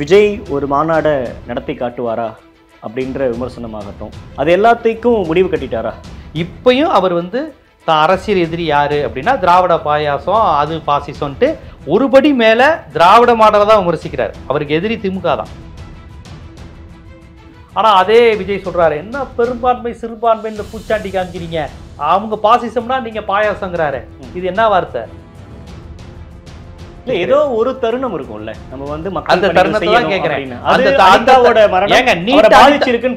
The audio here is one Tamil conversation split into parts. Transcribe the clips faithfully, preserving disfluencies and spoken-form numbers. விஜய் ஒரு மாநாடை நடத்தி காட்டுவாரா அப்படின்ற விமர்சனமாகட்டும், அது எல்லாத்தையும் முடிவு கட்டிட்டாரா? இப்பையும் அவர் வந்து தான் அரசியல் எதிரி யார் அப்படின்னா திராவிட பாயாசம், அது பாசிசம்ன்ட்டு ஒருபடி மேலே திராவிட மாடலை தான் விமர்சிக்கிறார். அவருக்கு எதிரி திமுக தான். ஆனால் அதே விஜய் சொல்கிறாரு, என்ன பெரும்பான்மை சிறுபான்மை இந்த பூச்சாண்டி காமிக்கிறீங்க, அவங்க பாசிசம்னா நீங்கள் பாயாசங்கிறாரு. இது என்ன வார்த்தை? இல்லை, ஏதோ ஒரு தருணம் இருக்கும்ல, நம்ம வந்து அந்த தருணத்தை தான் கேட்குறேன்.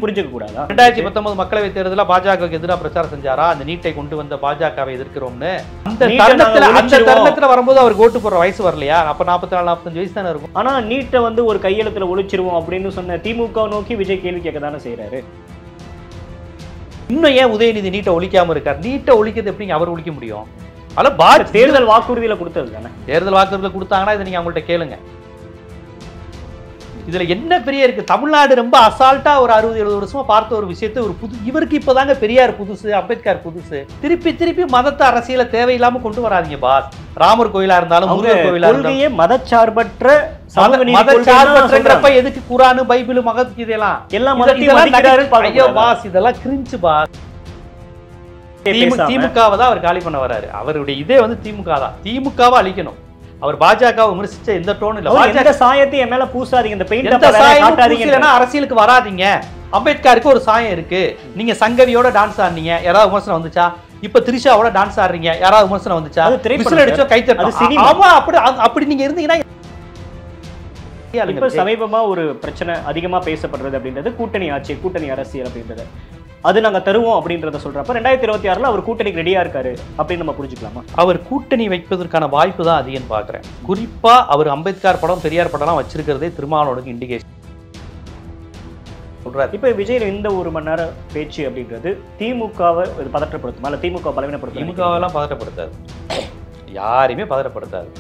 புரிஞ்சுக்கூடாது. ரெண்டாயிரத்தி பத்தொன்பது மக்களவைத் தேர்தலில் பாஜகவுக்கு எதிராக பிரச்சாரம் செஞ்சாரா, அந்த நீட்டை கொண்டு வந்த பாஜகவை எதிர்க்கிறோம்னு? அந்த தருணத்தில் வரும்போது அவருக்கு ஓட்டு போடுற வயசு வரலையா? அப்போ நாற்பத்தி நாலு நாற்பத்தஞ்சு வயசு தானே இருக்கும். ஆனால் நீட்டை வந்து ஒரு கையெழுத்தில் ஒழிச்சிருவோம் அப்படின்னு சொன்ன திமுக நோக்கி விஜய் கேள்வி கேட்க தானே செய்கிறாரு. இன்னும் ஏன் உதயநிதி நீட்டை ஒழிக்காமல் இருக்கார்? நீட்டை ஒழிக்கிறது எப்படிங்க அவர் ஒழிக்க முடியும்? தேர்தல் வாக்குறுதியில கொடுத்தது தானே. தேர்தல் வாக்குறுதியில கொடுத்தாங்கன்னா இதை நீங்க அவங்கள்ட்ட கேளுங்க. இதுல என்ன பெரிய இருக்கு? தமிழ்நாடு ரொம்ப அசால்ட்டா ஒரு அறுபது எழுபது வருஷமா பார்த்த ஒரு விஷயத்தை ஒரு புது இவருக்கு இப்பதாங்க பெரியார் புதுசு, அம்பேத்கர் புதுசு. திருப்பி திருப்பி மதத்தை அரசியல தேவையில்லாம கொண்டு வராதிங்க பாஸ். ராமர் கோயிலா இருந்தாலும் முருகர் கோயிலா இருந்தாலும் மதச்சார்பற்ற மதச்சார்பற்றப்ப எதுக்கு குரானு பைபிள் மகத்கீதையெல்லாம் எல்லாம் பாஸ்? இதெல்லாம் கிரிஞ்சு பாஸ். திமுகவை தான் அவர் காலி பண்ண வர்றாரு. அவருடைய இதே வந்து திமுக தான். திமுகவை அழிக்கணும். அவர் பாஜக விமர்சிச்ச எந்த டோன் இல்ல, பாஜக சாயத்தை மேல பூசாதீங்க, இந்த பெயிண்ட காட்டாதீங்க, இல்லனா அரசியலுக்கு வராதீங்க. அம்பேத்கருக்கு ஒரு சாயம் இருக்கு, நீங்க சங்கவியோட டான்ஸ் ஆடுனீங்க, யாராவது விமர்சனம் வந்துச்சா? இப்ப திரிஷாவோட டான்ஸ் ஆடுறீங்க, யாராவது விமர்சனம் வந்துச்சா? விசில் அடிச்சோ கைத்தட்டணும். ஆமா, அப்படி அப்படி நீங்க இருந்தீங்கன்னா இப்ப சமீபமா ஒரு பிரச்சனை அதிகமா பேசப்படுறது அப்படின்றது கூட்டணி ஆட்சி, கூட்டணி அரசியல் அப்படின்றது, அது நாங்கள் தருவோம் அப்படின்றத சொல்கிறப்ப ரெண்டாயிரத்தி இருபத்தி ஆறில் அவர் கூட்டணிக்கு ரெடியாக இருக்காரு அப்படின்னு நம்ம புரிஞ்சுக்கலாமா? அவர் கூட்டணி வைப்பதற்கான வாய்ப்பு தான் அதிகம்னு பார்க்குறேன். குறிப்பாக அவர் அம்பேத்கர் படம், பெரியார் படம்லாம் வச்சிருக்கிறதே திருமாவளவனுக்கு இண்டிகேஷன் சொல்கிறார். இப்போ விஜய் இந்த ஒரு மணி நேரம் பேச்சு அப்படின்றது திமுகவை இது பதற்றப்படுத்துமா, இல்லை திமுக பலவீனப்படுத்தும்? திமுகவெல்லாம் பதற்றப்படுத்தாது, யாரையுமே பதற்றப்படுத்தாது.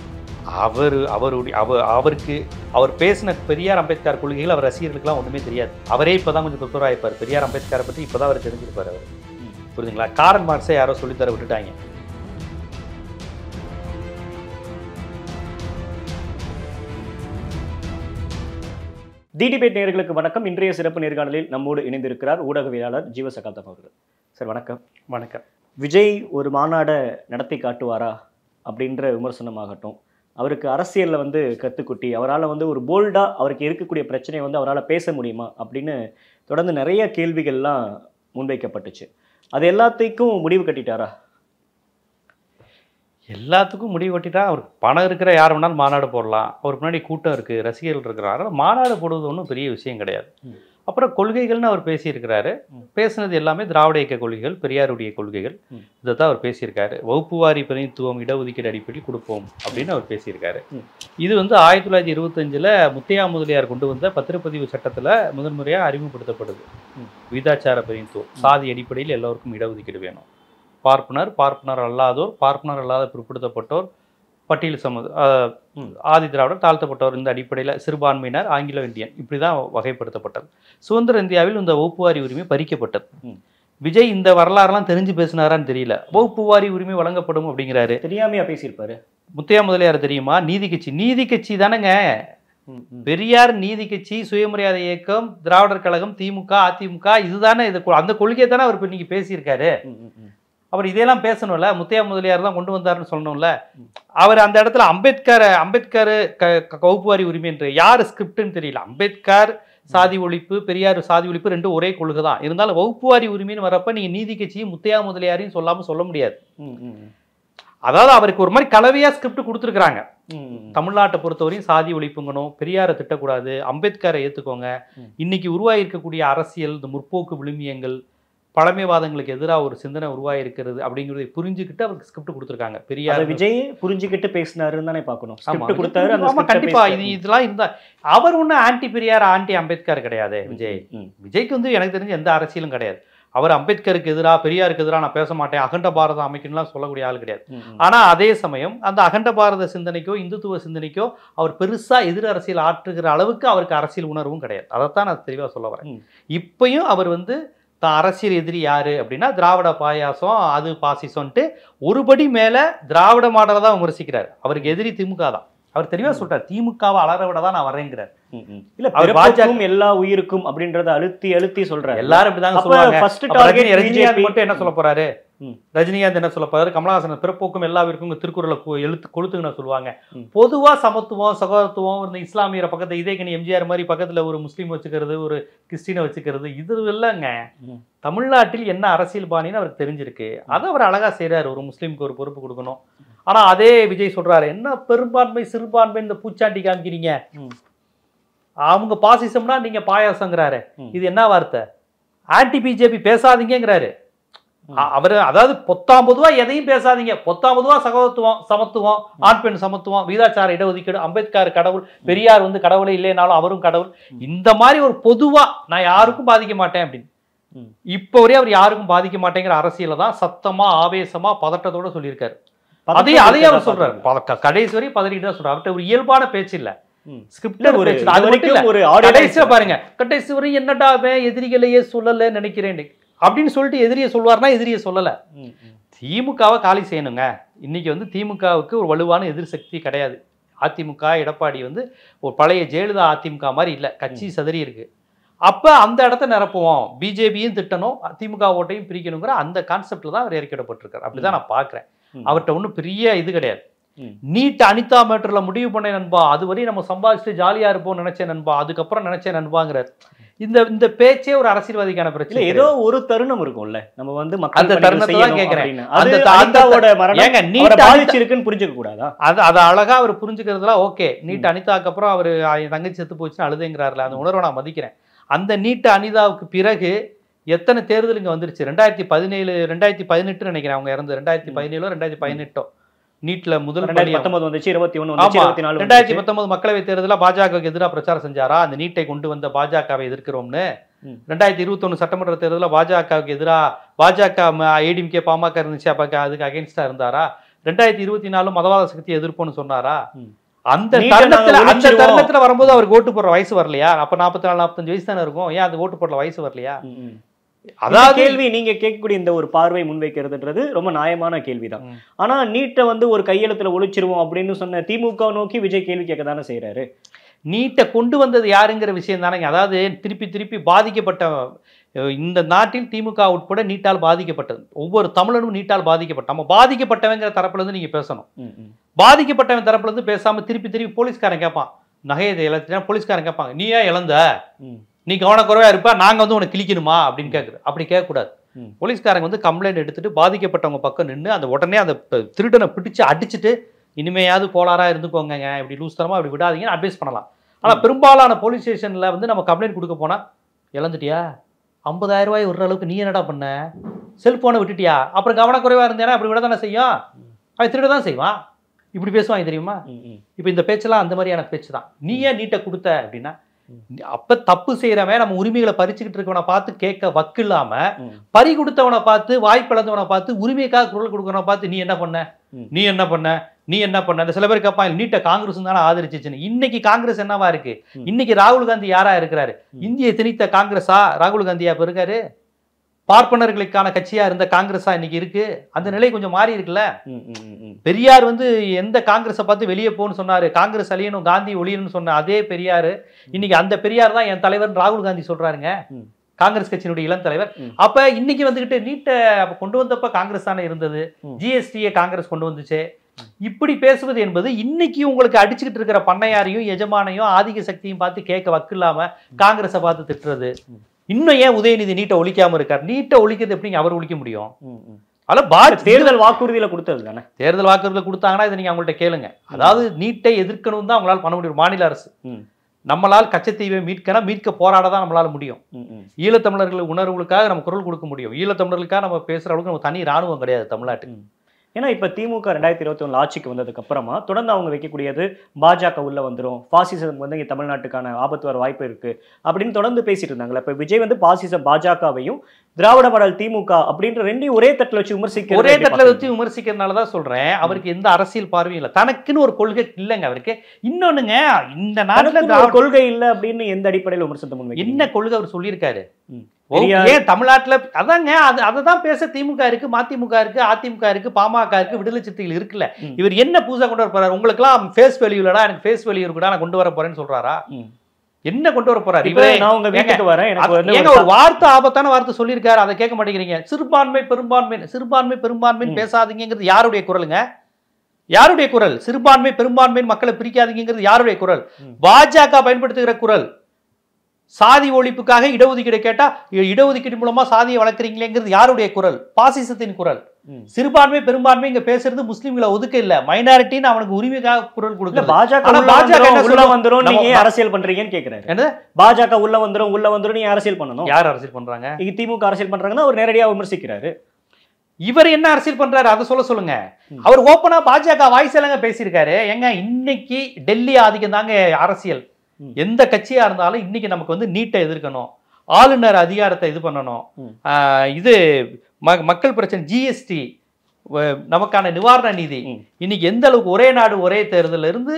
அவர் அவருடைய அவர் அவருக்கு அவர் பேசின பெரியார் அம்பேத்கர் கொள்கைகள் அவர் ரசிகர்களுக்கெல்லாம் ஒன்றுமே தெரியாது. அவரே இப்போ தான் கொஞ்சம் தொத்தராயிருப்பார். பெரியார் அம்பேத்கரை பற்றி இப்போ தான் அவர் தெரிஞ்சிருப்பார். அவர் புரியுதுங்களா? காரல் மார்க்ஸை யாரோ சொல்லித்தர விட்டுட்டாங்க. தி டிபேட் நேயர்களுக்கு வணக்கம். இன்றைய சிறப்பு நேர்காணலில் நம்மோடு இணைந்திருக்கிறார் ஊடகவியலாளர் ஜீவா அவர்கள். சார் வணக்கம். வணக்கம். விஜய் ஒரு மாநாடை நடத்தி காட்டுவாரா அப்படின்ற விமர்சனமாகட்டும், அவருக்கு அரசியலில் வந்து கற்றுக்குட்டி, அவரால் வந்து ஒரு போல்டாக அவருக்கு இருக்கக்கூடிய பிரச்சனையை வந்து அவரால் பேச முடியுமா அப்படின்னு தொடர்ந்து நிறைய கேள்விகள்லாம் முன்வைக்கப்பட்டுச்சு. அது எல்லாத்தையும் முடிவு கட்டிட்டாரா? எல்லாத்துக்கும் முடிவு கட்டிட்டா அவர் பணம் இருக்கிற யார் வேணாலும் மாநாடு போடலாம். அவருக்கு முன்னாடி கூட்டம் இருக்குது, ரசிகர்கள் இருக்கிறார். அதனால் மாநாடு போடுவது ஒன்றும் பெரிய விஷயம் கிடையாது. அப்புறம் கொள்கைகள்னு அவர் பேசியிருக்கிறாரு. பேசுனது எல்லாமே திராவிட இயக்க கொள்கைகள், பெரியாருடைய கொள்கைகள், இதை தான் அவர் பேசியிருக்காரு. வகுப்புவாரி பிரதிநிதித்துவம், இடஒதுக்கீடு அடிப்படையில் கொடுப்போம் அப்படின்னு அவர் பேசியிருக்காரு. இது வந்து ஆயிரத்தி தொள்ளாயிரத்தி இருபத்தஞ்சில் முத்தையா முதலியார் கொண்டு வந்த பத்திரப்பதிவு சட்டத்தில் முதன்முறையாக அறிமுகப்படுத்தப்படுது. விகிதாச்சார பிரதிநிதித்துவம், சாதி அடிப்படையில் எல்லோருக்கும் இடஒதுக்கீடு வேணும். பார்ப்பனர், பார்ப்பனர் அல்லாதோர், பார்ப்பனர் அல்லாத பிற்படுத்தப்பட்டோர், பட்டியல் சமூக, ஆதி திராவிடர், தாழ்த்தப்பட்டவர், இந்த அடிப்படையில் சிறுபான்மையினர், ஆங்கிலோ இந்தியன், இப்படி தான் வகைப்படுத்தப்பட்டது. சுதந்திர இந்தியாவில் இந்த வகுப்புவாரி உரிமை பறிக்கப்பட்டது. விஜய் இந்த வரலாறுலாம் தெரிஞ்சு பேசினாரான்னு தெரியல. வகுப்புவாரி உரிமை வழங்கப்படும் அப்படிங்கிறாரு. தெரியாமையா பேசியிருப்பாரு. முத்தையா முதலியார் தெரியுமா? நீதி கட்சி, நீதி கட்சி தானேங்க பெரியார். நீதி கட்சி, சுயமரியாதை இயக்கம், திராவிடர் கழகம், திமுக, அதிமுக, இதுதானே இது. அந்த கொள்கையை தானே அவர் இப்போ நீங்கள் பேசியிருக்காரு. அவர் இதெல்லாம் பேசணும்ல. முத்தையா முதலியார் தான் கொண்டு வந்தாருன்னு சொல்லணும்ல. அவர் அந்த இடத்துல அம்பேத்கர் அம்பேத்கர் வகுப்புவாரி உரிமை என்று யார் ஸ்கிரிப்ட்னு தெரியல. அம்பேத்கர் சாதி ஒழிப்பு, பெரியார் சாதி ஒழிப்பு, ரெண்டும் ஒரே கொள்கை தான். இருந்தாலும் வகுப்புவாரி உரிமைன்னு வரப்ப நீங்கள் நீதி கட்சியும் முத்தையா முதலியாரையும் சொல்லாமல் சொல்ல முடியாது. அதாவது அவருக்கு ஒரு மாதிரி கலவையாக ஸ்கிரிப்ட் கொடுத்துருக்குறாங்க. தமிழ்நாட்டை பொறுத்தவரையும் சாதி ஒழிப்புங்கணும், பெரியாரை திட்டக்கூடாது, அம்பேத்கரை ஏற்றுக்கோங்க. இன்னைக்கு உருவாகியிருக்கக்கூடிய அரசியல், இந்த முற்போக்கு விழுமியங்கள், பழமைவாதங்களுக்கு எதிராக ஒரு சிந்தனை உருவாயிருக்கிறது அப்படிங்கிறத புரிஞ்சுக்கிட்டு அவருக்கு ஸ்கிரிப்ட் கொடுத்துருக்காங்க. பெரியார் விஜய் புரிஞ்சுக்கிட்டு பேசினாருன்னு தானே பார்க்கணும். ஸ்கிரிப்ட் கொடுத்தாரு. ஆமா, கண்டிப்பா. இது இதெல்லாம் இருந்தா அவர் ஒன்றும் ஆன்டி பெரியார், ஆன்டி அம்பேத்கர் கிடையாது. விஜய் விஜய்க்கு வந்து எனக்கு தெரிஞ்சு எந்த அரசியலும் கிடையாது. அவர் அம்பேத்கருக்கு எதிராக, பெரியாருக்கு எதிராக நான் பேச மாட்டேன், அகண்ட பாரதம் அமைக்கணும்லாம் சொல்லக்கூடிய ஆள் கிடையாது. ஆனால் அதே சமயம் அந்த அகண்ட பாரத சிந்தனைக்கோ, இந்துத்துவ சிந்தனைக்கோ அவர் பெருசாக எதிர் அரசியல் ஆற்றுகிற அளவுக்கு அவருக்கு அரசியல் உணர்வும் கிடையாது. அதைத்தான் நான் தெளிவாக சொல்ல வரேன். இப்பையும் அவர் வந்து தான் அரசியல் எதிரி யார் அப்படின்னா திராவிட பாயாசம், அது பாசிசம்ன்ட்டு ஒருபடி மேலே திராவிட மாடலை தான் விமர்சிக்கிறார். அவருக்கு எதிரி திமுக தான். அவர் தெளிவா சொல்றார், திமுகவை அலற விட தான் நான் வரேங்கிறார். இல்ல பாஜகவும் எல்லா உயிருக்கும் அப்படின்றத அழுத்தி அழுத்தி சொல்றாரு. எல்லாரும் இப்படிதாங்க சொல்றாங்க. ஃபர்ஸ்ட் டார்கெட் ரஜினிகாந்த் மட்டும் என்ன சொல்ல போறாரு, ரஜினிகாந்த் என்ன சொல்ல போறாரு, கமலஹாசன் பிறப்போக்கும் எல்லா உயிருக்கும் திருக்குறளை எழுத்து கொளுத்துங்கன்னு சொல்லுவாங்க. பொதுவா சமத்துவம் சகோதரத்துவம் இந்த இஸ்லாமியர் பக்கத்துல இதே கணி எம்ஜிஆர் மாதிரி பக்கத்துல ஒரு முஸ்லீம் வச்சுக்கிறது ஒரு கிறிஸ்டினை வச்சுக்கிறது இது இல்லைங்க. தமிழ்நாட்டில் என்ன அரசியல் பாணின்னு அவருக்கு தெரிஞ்சிருக்கு, அதை அவர் அழகா செய்யறாரு. ஒரு முஸ்லீமுக்கு ஒரு பொறுப்பு கொடுக்கணும். ஆனா அதே விஜய் சொல்றாரு, என்ன பெரும்பான்மை சிறுபான்மை இந்த பூச்சாண்டி காமிக்கிறீங்க, அவங்க பாசிசம்னா நீங்க பாயாசங்கிறாரு. இது என்ன வார்த்தை, ஆன்டி பிஜேபி பேசாதீங்கிறாரு அவரு. அதாவது பொத்தாம் பொதுவா எதையும் பேசாதீங்க, பொத்தாம் பொதுவா சகோதரத்துவம் சமத்துவம் ஆண் பெண் சமத்துவம் வீதாச்சார இடஒதுக்கீடு அம்பேத்கர் கடவுள் பெரியார் வந்து கடவுளே இல்லைனாலும் அவரும் கடவுள், இந்த மாதிரி ஒரு பொதுவா நான் யாருக்கும் பாதிக்க மாட்டேன் அப்படின்னு. இப்ப வரையும் அவர் யாருக்கும் பாதிக்க மாட்டேங்கிற அரசியல தான் சத்தமா ஆவேசமா பதட்டத்தோட சொல்லியிருக்காரு. அதே அதே அவர் சொல்றாரு, கடைசி வரையும் பதறிட்டு தான் சொல்றாரு. அவர்கிட்ட ஒரு இயல்பான பேச்சு இல்ல, பாருங்க கடைசி வரையும் என்னடா எதிரிகளையே சொல்லல நினைக்கிறேன் அப்படின்னு சொல்லிட்டு எதிரிய சொல்வார்னா எதிரிய சொல்லல. திமுகவை காலி செய்யணுங்க. இன்னைக்கு வந்து திமுகவுக்கு ஒரு வலுவான எதிர் சக்தி கிடையாது. அதிமுக எடப்பாடி வந்து ஒரு பழைய ஜெயலலிதா அதிமுக மாதிரி இல்லை, கட்சி சதறி இருக்கு. அப்ப அந்த இடத்த நிரப்புவோம், பிஜேபியும் திட்டணும் திமுக ஓட்டையும் பிரிக்கணுங்கிற அந்த கான்செப்ட்ல தான் அவர் இறக்கிடப்பட்டிருக்காரு. அப்படிதான் நான் பாக்குறேன். அவர்கிட்ட ஒன்றும் பெரிய இது கிடையாது. நீட் அனிதா மேட்டர்ல முடிவு பண்ண நண்பா, அது வரையும் நம்ம சம்பாதிச்சுட்டு ஜாலியா இருப்போம் நினைச்சேன் நண்பா, அதுக்கப்புறம் நினைச்சேன் நண்பாங்கிறார். இந்த இந்த பேச்சே ஒரு அரசியல்வாதிக்கான பிரச்சனை. ஏதோ ஒரு தருணம் இருக்கும்ல, நம்ம வந்து அந்த தருணத்தை தான் கேட்கிறேன். அந்த அனிதாவோட மரணம் நீட் பாதிச்சிருக்குன்னு புரிஞ்சுக்க கூடாதா? அது அதை அழகா அவர் புரிஞ்சுக்கிறதுல ஓகே. நீட் அனிதாக்கு அப்புறம் அவர் தங்கச்சி செத்து போச்சுன்னு அழுதுங்கிறாருல, அந்த உணர்வை நான் மதிக்கிறேன். அந்த நீட் அனிதாவுக்கு பிறகு எத்தனை தேர்தல் இங்கே வந்துருச்சு, ரெண்டாயிரத்தி பதினேழு ரெண்டாயிரத்தி பதினெட்டுன்னு நினைக்கிறேன் அவங்க இறந்து, ரெண்டாயிரத்தி பதினேழோ ரெண்டாயிரத்தி பதினெட்டோ நீட்ல முதல் வந்துச்சு, இருபத்தி ஒன்று இருபத்தி நாலு ரெண்டாயிரத்தி பத்தொன்பது மக்களவை தேர்தலில் பாஜகவுக்கு எதிராக பிரச்சாரம் செஞ்சாரா, அந்த நீட்டை கொண்டு வந்த பாஜகவை எதிர்க்கிறோம்னு. ரெண்டாயிரத்தி இருபத்தி ஒன்று சட்டமன்ற தேர்தலில் பாஜகவுக்கு எதிராக பாஜக ஏடிஎம்கே பாமக இருந்துச்சு, அப்ப அதுக்கு அகேன்ஸ்டா இருந்தாரா. ரெண்டாயிரத்தி இருபத்தி நாலு மதவாத சக்தியை எதிர்ப்போம்னு சொன்னாரா. அந்த தருணத்துல அந்த தருணத்துல வரும்போது அவருக்கு ஓட்டு போடுற வயசு வரலையா? அப்ப நாற்பத்தி நாலு நாற்பத்தஞ்சு வயசு தானே இருக்கும், ஏன் அந்த ஓட்டு போடுற வயசு வரலையா? அதாவது கேள்வி நீங்க கேட்கக்கூடிய இந்த ஒரு பார்வை முன்வைக்கிறதுன்றது ரொம்ப நியாயமான கேள்விதான். ஆனா நீட்டை வந்து ஒரு கையெழுத்துல ஒழிச்சிருவோம் அப்படின்னு சொன்ன திமுக நோக்கி விஜய் கேள்வி கேட்க தானே செய்யறாரு. நீட்டை கொண்டு வந்தது யாருங்கிற விஷயம் தானே. அதாவது திருப்பி திருப்பி பாதிக்கப்பட்ட இந்த நாட்டில் திமுக உட்பட நீட்டால் பாதிக்கப்பட்டது, ஒவ்வொரு தமிழனும் நீட்டால் பாதிக்கப்பட்ட, நம்ம பாதிக்கப்பட்டவங்கிற தரப்புல இருந்து நீங்க பேசணும். பாதிக்கப்பட்டவன் தரப்புல இருந்து பேசாம திருப்பி திருப்பி போலீஸ்காரன் கேட்பான், நகையை இழந்துட்டா போலீஸ்காரன் கேட்பாங்க, நீ ஏன் இழந்த, நீ கவனக்குறைவா இருப்பா, நாங்க வந்து உனக்கு கிளிக்கணுமா அப்படின்னு கேட்குறோம். அப்படி கேட்கக்கூடாது. போலீஸ்காரங்க வந்து கம்ப்ளைண்ட் எடுத்துட்டு பாதிக்கப்பட்டவங்க பக்கம் நின்று அந்த உடனே அந்த திருடனை பிடிச்சு அடிச்சுட்டு இனிமையாவது போலாரா இருந்துக்கோங்க, இப்படி லூஸ் தரமா அப்படி விடாதீங்கன்னு அட்வைஸ் பண்ணலாம். ஆனா பெரும்பாலான போலீஸ் ஸ்டேஷன்ல வந்து நம்ம கம்ப்ளைண்ட் கொடுக்க போனா, இழந்துட்டியா, ஐம்பதாயிரம் ரூபாய் ஒரு அளவுக்கு நீ என்னடா பண்ண, செல்போனை விட்டுட்டியா, அப்புறம் கவனக்குறைவா இருந்தேன்னா அப்படி விட தானே செய்யும், அவன் திருட தான் செய்வான், இப்படி பேசுவாங்க தெரியுமா. இப்ப இந்த பேச்செல்லாம் அந்த மாதிரியான பேச்சு தான். நீ ஏன் நீட்டை கொடுத்த அப்படின்னா, அப்ப தப்பு செய்யறவன் நம்ம உரிமைகளை பறிச்சுக்கிட்டு இருக்கவனை பார்த்து கேட்க வக்கு இல்லாம, பறி கொடுத்தவனை பார்த்து வாய்ப்பிழந்தவனை பார்த்து உரிமைக்காக குரல் கொடுக்கறவனை பார்த்து நீ என்ன பண்ண நீ என்ன பண்ண நீ என்ன பண்ண. அந்த சில பேர் கேட்பாங்க, நீட்ட காங்கிரஸ் தானே ஆதரிச்சிச்சுன்னு. இன்னைக்கு காங்கிரஸ் என்னவா இருக்கு? இன்னைக்கு ராகுல் காந்தி யாரா இருக்கிறாரு? இந்தியை திணித்த காங்கிரஸா ராகுல் காந்தியா இப்ப இருக்காரு? பார்ப்பனர்களுக்கான கட்சியா இருந்த காங்கிரஸா இன்னைக்கு இருக்கு? அந்த நிலை கொஞ்சம் மாறி இருக்குல்ல. பெரியார் வந்து எந்த காங்கிரஸை பார்த்து வெளியே போன்னு சொன்னாரு, காங்கிரஸ் அழியணும் காந்தி ஒழியணும்னு சொன்ன அதே பெரியார் இன்னைக்கு அந்த பெரியார் தான் என் தலைவர் ராகுல் காந்தி சொல்றாருங்க, காங்கிரஸ் கட்சியினுடைய இளம் தலைவர். அப்ப இன்னைக்கு வந்துகிட்டு நீட்டை கொண்டு வந்தப்ப காங்கிரஸ் தானே இருந்தது, ஜிஎஸ்டியை காங்கிரஸ் கொண்டு வந்துச்சு. இப்படி பேசுவது என்பது இன்னைக்கு உங்களுக்கு அடிச்சுக்கிட்டு இருக்கிற பண்ணையாரையும் எஜமானையும் ஆதிக்க சக்தியும் பார்த்து கேட்க வக்கு இல்லாம காங்கிரஸை பார்த்து திட்டுறது. இன்னும் ஏன் உதயநிதி நீட்டை ஒழிக்காம இருக்கார்? நீட்டை ஒழிக்கிறது எப்படிங்க அவர் ஒழிக்க முடியும்? தேர்தல் வாக்குறுதியில கொடுத்தது தானே. தேர்தல் வாக்குறுதியில கொடுத்தாங்கன்னா இதை நீங்க அவங்கள்ட்ட கேளுங்க. அதாவது நீட்டை எதிர்க்கணும் தான் அவங்களால பண்ண முடியும். மாநில அரசு நம்மளால் கச்சத்தீவை மீட்கனா மீட்க போராட தான் நம்மளால முடியும். ஈழத்தமிழர்கள் உணர்வுகளுக்காக நம்ம குரல் கொடுக்க முடியும். ஈழத்தமிழர்களுக்காக நம்ம பேசுற அளவுக்கு நம்ம தனி ராணுவம் கிடையாது தமிழ்நாட்டுக்கு. ஏன்னா இப்போ திமுக ரெண்டாயிரத்தி இருபத்தி ஒன்று ஆட்சிக்கு வந்ததுக்கு அப்புறமா தொடர்ந்து அவங்க வைக்கக்கூடியது பாஜக உள்ள வந்துடும், பாசிசம் வந்து இங்கே தமிழ்நாட்டுக்கான ஆபத்து வர வாய்ப்பு இருக்கு அப்படின்னு தொடர்ந்து பேசிட்டு இருந்தாங்களே. இப்போ விஜய் வந்து பாசிசம் பாஜகவையும் திராவிட மாடல் திமுக அப்படின்ற ரெண்டையும் ஒரே தட்டில் வச்சு விமர்சிக்க ஒரே தட்டில் வச்சு விமர்சிக்கிறதுனால தான் சொல்றேன், அவருக்கு எந்த அரசியல் பார்வையும் இல்லை, தனக்குன்னு ஒரு கொள்கை இல்லைங்க அவருக்கு. இன்னொன்னுங்க, இந்த நாட்டில் கொள்கை இல்லை அப்படின்னு எந்த அடிப்படையில் விமர்சனத்தை முன்வைக்க, என்ன கொள்கை அவர் சொல்லியிருக்காரு? ஏன் தமிழ்நாட்டுல அதாங்க அது அததான் பேச திமுக இருக்கு, மதிமுக இருக்கு, அதிமுக இருக்கு, பாமக இருக்கு, விடுதலை சிறுத்தைகள் இருக்குல்ல. இவர் என்ன பூசா கொண்டு வர போறாரு? உங்களுக்குலாம் ஃபேஸ் வேல்யூ இல்லடா, எனக்கு ஃபேஸ் வேல்யூ இருக்குடா, நான் கொண்டு வர போறேன்னு சொல்றாரா? என்ன கொண்டு வர போறாரு? இவரே நான் உங்க வீட்டுக்கு வரேன், எனக்கு ஏங்க ஒரு வார்த்தை ஆபத்தான வார்த்தை சொல்லியிருக்காரு, அதை கேட்க மாட்டேங்கிறீங்க. சிறுபான்மை பெரும்பான்மை சிறுபான்மை பெரும்பான்மைன்னு பேசாதீங்கிறது யாருடைய குரலுங்க? யாருடைய குரல்? சிறுபான்மை பெரும்பான்மை மக்களை பிரிக்காதீங்கிறது யாருடைய குரல்? பாஜக பயன்படுத்துகிற குரல். சாதி ஒழிப்புக்காக இடஒதுக்கீடு கேட்டா இடஒதுக்கீடு மூலமா சாதியை வளர்க்குறீங்களேங்கிறது யாருடைய குரல்? பாசிசத்தின் குரல். சிறுபான்மை பெரும்பான்மை இங்க பேசுறது முஸ்லிம்களை ஒதுக்க இல்ல, மைனாரிட்டின்னு அவனுக்கு உரிமைக்காக குரல் கொடுக்க. பாஜக பாஜக உள்ள வந்துரும் நீங்க அரசியல் பண்றீங்கன்னு கேக்குறாரு. என்ன பாஜக உள்ள வந்துரும் உள்ள வந்துரும் நீங்க அரசியல் பண்ணணும். யார் அரசியல் பண்றாங்க? இங்க திமுக அரசியல் பண்றாங்கன்னா அவர் நேரடியாக விமர்சிக்கிறாரு. இவர் என்ன அரசியல் பண்றாரு அதை சொல்ல சொல்லுங்க. அவர் ஓப்பனா பாஜக வாய்ஸாலங்க பேசியிருக்காரு. எங்க இன்னைக்கு டெல்லி ஆதிக்கம் தாங்க அரசியல். எந்த கட்சியா இருந்தாலும் இன்னைக்கு நமக்கு வந்து நீட்டை எதிர்க்கணும், ஆளுநர் அதிகாரத்தை இது பண்ணணும், இது மக்கள் பிரச்சனை, ஜிஎஸ்டி, நமக்கான நிவாரண நிதி, இன்னைக்கு எந்த அளவுக்கு ஒரே நாடு ஒரே தேர்தல இருந்து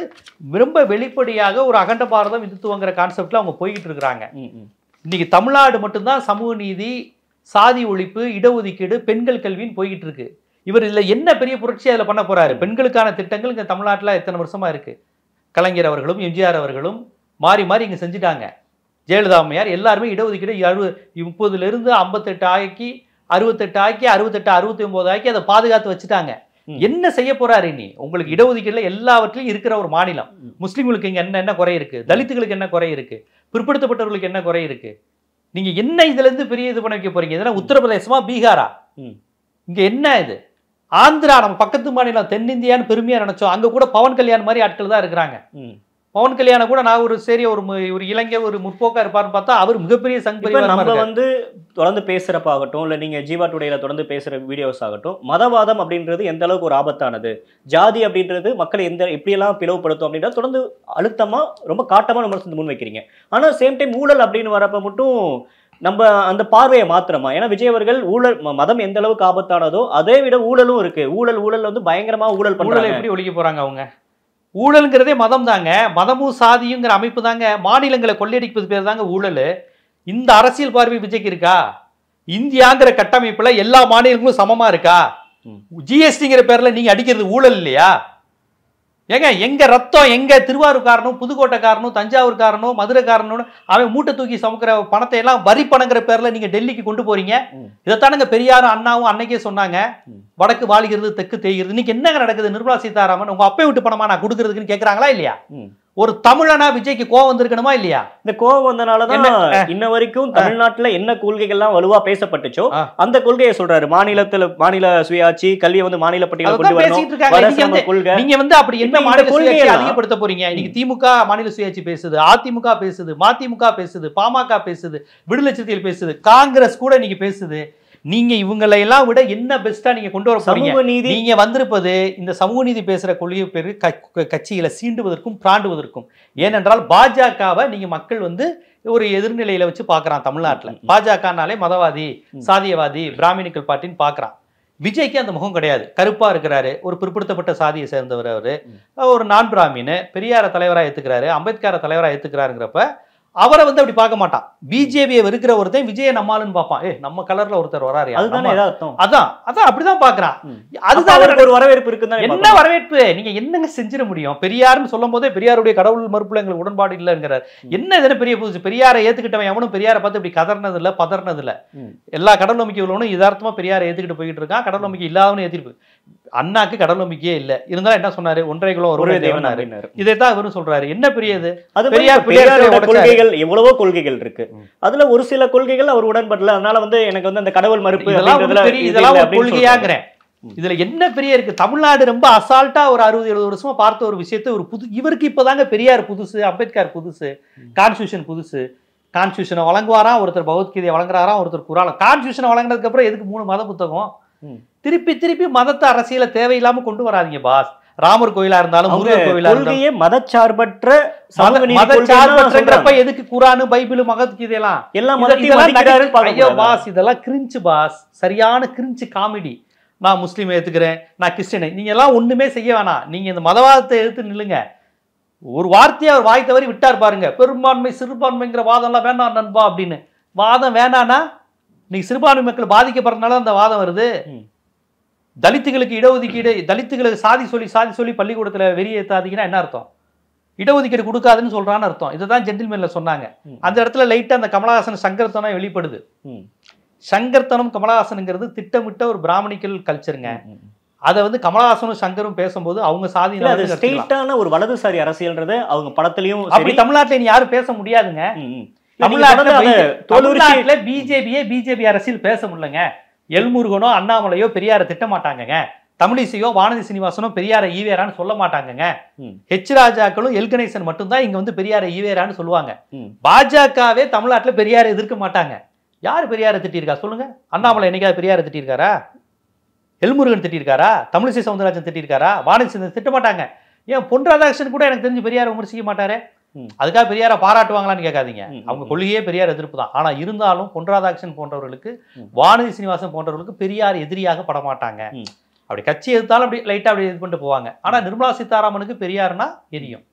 ரொம்ப வெளிப்படையாக ஒரு அகண்ட பாரதம் இந்துத்துவங்கிற கான்செப்ட்ல அவங்க போய்கிட்டு இருக்கிறாங்க. இன்னைக்கு தமிழ்நாடு மட்டும்தான் சமூக நீதி, சாதி ஒழிப்பு, இடஒதுக்கீடு, பெண்கள் கல்வின்னு போய்கிட்டு இருக்கு. இவர் இதுல என்ன பெரிய புரட்சி அதில் பண்ண போறாரு? பெண்களுக்கான திட்டங்கள் இங்கே தமிழ்நாட்டில் எத்தனை வருஷமா இருக்கு. கலைஞர் அவர்களும் எம்ஜிஆர் அவர்களும் மாறி மாறி இங்கே செஞ்சுட்டாங்க. ஜெயலலிதா அம்மையார் எல்லாருமே இடஒதுக்கீடு அறுபது முப்பதுலேருந்து ஐம்பத்தெட்டு ஆக்கி அறுபத்தெட்டு ஆக்கி அறுபத்தெட்டு அறுபத்தி ஒன்பது ஆக்கி அதை பாதுகாத்து வச்சுட்டாங்க. என்ன செய்ய போறாரு? இனி உங்களுக்கு இடஒதுக்கீடுல எல்லாவற்றிலும் இருக்கிற ஒரு மாநிலம். முஸ்லீம்களுக்கு இங்கே என்ன என்ன குறை இருக்கு? தலித்துகளுக்கு என்ன குறை இருக்கு? பிற்படுத்தப்பட்டவர்களுக்கு என்ன குறை இருக்கு? நீங்க என்ன இதுல இருந்து பெரிய இது பண்ண வைக்க போறீங்க? இதெல்லாம் உத்தரப்பிரதேசமா பீகாரா? இங்க என்ன இது? ஆந்திரா நம்ம பக்கத்து மாநிலம் தென்னிந்தியான்னு பெருமையா நினைச்சோம். அங்க கூட பவன் கல்யாண் மாதிரி ஆட்கள் தான் இருக்கிறாங்க. பவன் கல்யாணம் கூட நான் ஒரு சரி ஒரு ஒரு இளைஞ ஒரு முற்போக்கா இருப்பாருன்னு பார்த்தா அவர் மிகப்பெரிய சங்க பரிவாரம். நம்ம வந்து தொடர்ந்து பேசுறப்பாகட்டும், இல்லை நீங்கள் ஜீவா டுடேல தொடர்ந்து பேசுகிற வீடியோஸ் ஆகட்டும், மதவாதம் அப்படின்றது எந்த அளவுக்கு ஒரு ஆபத்தானது, ஜாதி அப்படின்றது மக்களை எந்த எப்படியெல்லாம் பிளவுபடுத்தும் அப்படின்றத தொடர்ந்து அழுத்தமாக ரொம்ப காட்டமாக விமர்சனத்தை முன்வைக்கிறீங்க. ஆனால் சேம் டைம் ஊழல் அப்படின்னு வரப்போ மட்டும் நம்ம அந்த பார்வையை மாத்திரமா? ஏன்னா விஜய் அவர்கள் ஊழல் மதம் எந்த அளவுக்கு ஆபத்தானதோ அதே விட ஊழலும் இருக்கு. ஊழல் ஊழல் வந்து பயங்கரமாக ஊழல் பண்ணுறாங்க. எப்படி ஒழிக்க போகிறாங்க அவங்க? ஊழல்ங்கிறதே மதம் தாங்க, மதமும் சாதியுங்கிற அமைப்பு தாங்க. மாநிலங்களை கொள்ளையடிப்பது பேர் தாங்க ஊழல். இந்த அரசியல் பார்வை விஜய்க்கு இருக்கா? இந்தியாங்கிற கட்டமைப்புல எல்லா மாநிலங்களும் சமமா இருக்கா? ஜிஎஸ்டிங்கிற பேர்ல நீங்க அடிக்கிறது ஊழல் இல்லையா? ஏங்க எங்க ரத்தம் எங்க திருவாரூர்காரனும் புதுக்கோட்டைக்காரனும் தஞ்சாவூர்காரனும் மதுரைக்காரனும் அவன் மூட்டை தூக்கி சமக்கிற பணத்தை எல்லாம் வரி பணங்கிற பேர்ல நீங்க டெல்லிக்கு கொண்டு போறீங்க. இதைத்தானுங்க பெரியாரும் அண்ணாவும் அன்னைக்கே சொன்னாங்க, வடக்கு வாழுகிறது தெற்கு தேய்கிறது. இன்னைக்கு என்னங்க நடக்குது? நிர்மலா சீதாராமன் உங்க அப்பே விட்டு பணமா நான் கொடுக்குறதுக்குன்னு கேட்கறாங்களா இல்லையா? ஒரு தமிழனா விஜய்க்கு கோவம் வந்திருக்கணுமா இல்லையா? இந்த கோவம் வந்தனாலதான் இன்ன வரைக்கும் தமிழ்நாட்டுல என்ன கொள்கைகள்லாம் வலுவா பேசப்பட்டுச்சோ அந்த கொள்கையை சொல்றாரு. மாநிலத்துல மாநில சுயாட்சி, கல்வியை வந்து மாநில பட்டியல கொண்டு வரணும். நீங்க வந்து அப்படி என்ன மாநில கொள்கையை அதிகப்படுத்த போறீங்க? இன்னைக்கு திமுக மாநில சுயாட்சி பேசுது, அதிமுக பேசுது, மதிமுக பேசுது, பாமக பேசுது, விடுதலை சிறுத்தைகள் பேசுது, காங்கிரஸ் கூட இன்னைக்கு பேசுது. நீங்க இவங்களை எல்லாம் விட என்ன பெஸ்டா நீங்க கொண்டு வர போறீங்க? நீங்க வந்திருப்பது இந்த சமூக நீதி பேசுற கொள்கையை பேரு கட்சியில சீண்டுவதற்கும் பிராண்டுவதற்கும். ஏனென்றால் பாஜகவை நீங்க மக்கள் வந்து ஒரு எதிர்நிலையில வச்சு பாக்குறான். தமிழ்நாட்டுல பாஜகனாலே மதவாதி, சாதியவாதி, பிராமணிக்கல் பார்ட்டின்னு பாக்குறான். விஜய்க்கு அந்த முகம் கிடையாது. கருப்பா இருக்கிறாரு, ஒரு பிற்படுத்தப்பட்ட சாதியை சேர்ந்தவர், அவரு ஒரு நான் பிராமின்னு பெரியார தலைவராக ஏத்துக்கிறாரு, அம்பேத்கர தலைவராக ஏத்துக்கிறாருங்கிறப்ப அவரை வந்து அப்படி பார்க்க மாட்டான். பிஜேபியை வெறுக்கிற ஒருத்தன் விஜயை நம்மாலுன்னு பார்ப்பான். ஏ நம்ம கலர்ல ஒருத்தர் வராரு, அதான் அதான் அப்படிதான் பாக்குறான். அதுதான் ஒரு வரவேற்பு இருக்குதான். என்ன வரவேற்பு? நீங்க என்னங்க செஞ்சிட முடியும்? பெரியாருன்னு சொல்லும் போதே பெரியாருடைய கடவுள் மறுப்புல எங்களுக்கு உடன்பாடு இல்லைங்கிறார். என்ன இதுன்னு பெரிய புதுசு? பெரியாரை ஏத்துக்கிட்டவன் எவனும் பெரியாரை பார்த்து இப்படி கதர்னது இல்லை, பதர்னது இல்லை. எல்லா கடல் நம்பிக்கைகளும் யதார்த்தமா பெரியாரை ஏத்துக்கிட்டு போயிட்டு இருக்கான். கடல் நம்பிக்கை இல்லாதவனு ஏத்திட்டு அண்ணாக்கு கடல் நம்பிக்கையே இல்லை. இருந்தாலும் என்ன சொன்னாரு? ஒன்றை குலம் ஒருவரே தேவனாரு. இதைத்தான் இவரும் சொல்றாரு. என்ன பெரியது? கொள்கைகள் எவ்வளவோ கொள்கைகள் இருக்கு. அதுல ஒரு சில கொள்கைகள் அவர் உடன்படல. அதனால வந்து எனக்கு வந்து அந்த கடவுள் மறுப்பு இதெல்லாம் கொள்கையாங்கிறேன். இதுல என்ன பெரிய இருக்கு? தமிழ்நாடு ரொம்ப அசால்ட்டா ஒரு அறுபது எழுபது வருஷமா பார்த்த ஒரு விஷயத்தை ஒரு புது இவருக்கு இப்பதாங்க பெரியார் புதுசு, அம்பேத்கர் புதுசு, கான்ஸ்டியூஷன் புதுசு. கான்ஸ்டியூஷனை வழங்குவாராம் ஒருத்தர், பகவத்கீதையை வழங்குறாராம் ஒருத்தர், குரான். கான்ஸ்டியூஷனை வழங்கினதுக்கு அப்புறம் எதுக்கு மூணு மத புத்தகம்? திருப்பி திருப்பி மதத்தை அரசியல தேவையில்லாம கொண்டு வராதிங்க பாஸ். ராமர் கோயிலா இருந்தாலும் முருகர் கோயிலா இருந்தாலும் மதச்சார்பற்ற மதச்சார்பற்றப்ப எதுக்கு குரானு பைபிள் பகவத்கீதையெல்லாம் எல்லாம் பாஸ்? இதெல்லாம் கிரிஞ்சு பாஸ், சரியான கிரிஞ்சு காமெடி. நான் முஸ்லீம் ஏத்துக்கிறேன், நான் கிறிஸ்டியனை, நீங்க எல்லாம் ஒண்ணுமே செய்ய வேணாம். நீங்க இந்த மதவாதத்தை எடுத்து நில்லுங்க. ஒரு வார்த்தையை அவர் வாய் தவறி விட்டார் பாருங்க, பெரும்பான்மை சிறுபான்மைங்கிற வாதம் எல்லாம் வேணாம் நண்பா அப்படின்னு. வாதம் வேணான்னா இன்னைக்கு சிறுபான்மை மக்கள் பாதிக்கப்படுறதுனால அந்த வாதம் வருது. தலித்துகளுக்கு இடஒதுக்கீடு, தலித்துகளுக்கு சாதி சொல்லி சாதி சொல்லி பள்ளிக்கூடத்துல வெறியேத்தாதீங்கன்னா என்ன அர்த்தம்? இடஒதுக்கீடு கொடுக்காதுன்னு சொல்றான்னு அர்த்தம். இதுதான் ஜென்டில்மேன்ல சொன்னாங்க. அந்த இடத்துல லைட்டா அந்த கமலஹாசன் சங்கர்த்தனம் வெளிப்படுது. சங்கர்த்தனம் கமலஹாசனுங்கிறது திட்டமிட்ட ஒரு பிராமணிக்கல் கல்ச்சருங்க. அதை வந்து கமலஹாசனும் சங்கரும் பேசும்போது அவங்க சாதியில ஸ்டேட்டான ஒரு வலதுசாரி அரசியல்ன்றது அவங்க படத்திலையும் அப்படி தமிழ்நாட்டில யாரும் பேச முடியாதுங்க. தமிழ்நாட்டில பிஜேபியே பிஜேபி அரசியல் பேச முடியலங்க. எல்முருகனோ அண்ணாமலையோ பெரியார திட்ட மாட்டாங்கங்க. தமிழிசையோ வானதி சீனிவாசனோ பெரியார ஈவேரான்னு சொல்ல மாட்டாங்கங்க. ஹெச் ராஜாக்களும் எல் கணேசன் மட்டும்தான் இங்க வந்து பெரியார ஈவேரான்னு சொல்லுவாங்க. பாஜகவே தமிழ்நாட்டில் பெரியார எதிர்க்க மாட்டாங்க. யாரு பெரியார திட்டிருக்கா சொல்லுங்க? அண்ணாமலை என்னைக்காவது பெரியார திட்டிருக்காரா? எல்முருகன் திட்டிருக்காரா? தமிழிசை சவுந்தரராஜன் திட்டிருக்காரா? வானதி சீனிவாசன் திட்ட மாட்டாங்க. ஏன் பொன் ராதாகிருஷ்ணன் கூட எனக்கு தெரிஞ்சு பெரியார விமர்சிக்க மாட்டாரு. அதுக்காக பெரியார பாராட்டுவாங்களான்னு கேட்காதீங்க. அவங்க கொள்கையே பெரியார் எதிர்ப்பு தான். ஆனா இருந்தாலும் பொன் ராதாகிருஷ்ணன் போன்றவர்களுக்கு, வானதி சீனிவாசன் போன்றவர்களுக்கு பெரியார் எதிரியாக படமாட்டாங்க. அப்படி கட்சி எதிர்த்தாலும் அப்படி லைட்டா அப்படி இது பண்ணிட்டு போவாங்க. ஆனா நிர்மலா சீதாராமனுக்கு பெரியார்னா எரியும்.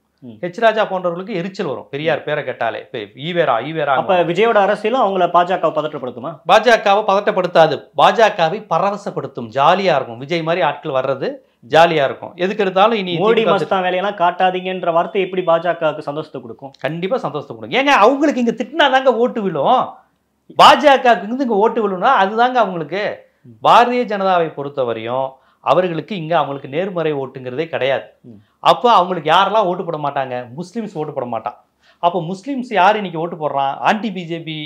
ஹெச் ராஜா போன்றவர்களுக்கு எரிச்சல் வரும் பெரியார் பேரை கேட்டாலே. ஈவேரா ஈவேரா அப்ப விஜயோட அரசியலும் அவங்கள பாஜகவை பதட்டப்படுத்துமா? பாஜகவை பதட்டப்படுத்தாது, பாஜகவை பரவசப்படுத்தும். ஜாலியா இருக்கும். விஜய் மாதிரி ஆட்கள் வர்றது ஜாலியா இருக்கும். எதுக்கு எடுத்தாலும் இனி மோடி மஸ்தான் வேலையெல்லாம் காட்டாதீங்கன்ற வார்த்தை எப்படி பாஜகவுக்கு சந்தோஷத்தை கொடுக்கும்? கண்டிப்பா சந்தோஷத்தை கொடுக்கும். ஏங்க அவங்களுக்கு இங்க திட்டினாதாங்க ஓட்டு விழும். பாஜகவுக்கு இருந்து இங்க ஓட்டு விழும்னா அதுதாங்க அவங்களுக்கு. பாரதிய ஜனதாவை பொறுத்தவரையும் அவர்களுக்கு இங்க அவங்களுக்கு நேர்மறை ஓட்டுங்கிறதே கிடையாது. அப்போ அவங்களுக்கு யாரெல்லாம் ஓட்டு போட மாட்டாங்க? முஸ்லிம்ஸ் ஓட்டு போட மாட்டான். அப்போ முஸ்லிம்ஸ் யார் இன்னைக்கு ஓட்டு போடுறான்? ஆன்டி பிஜேபி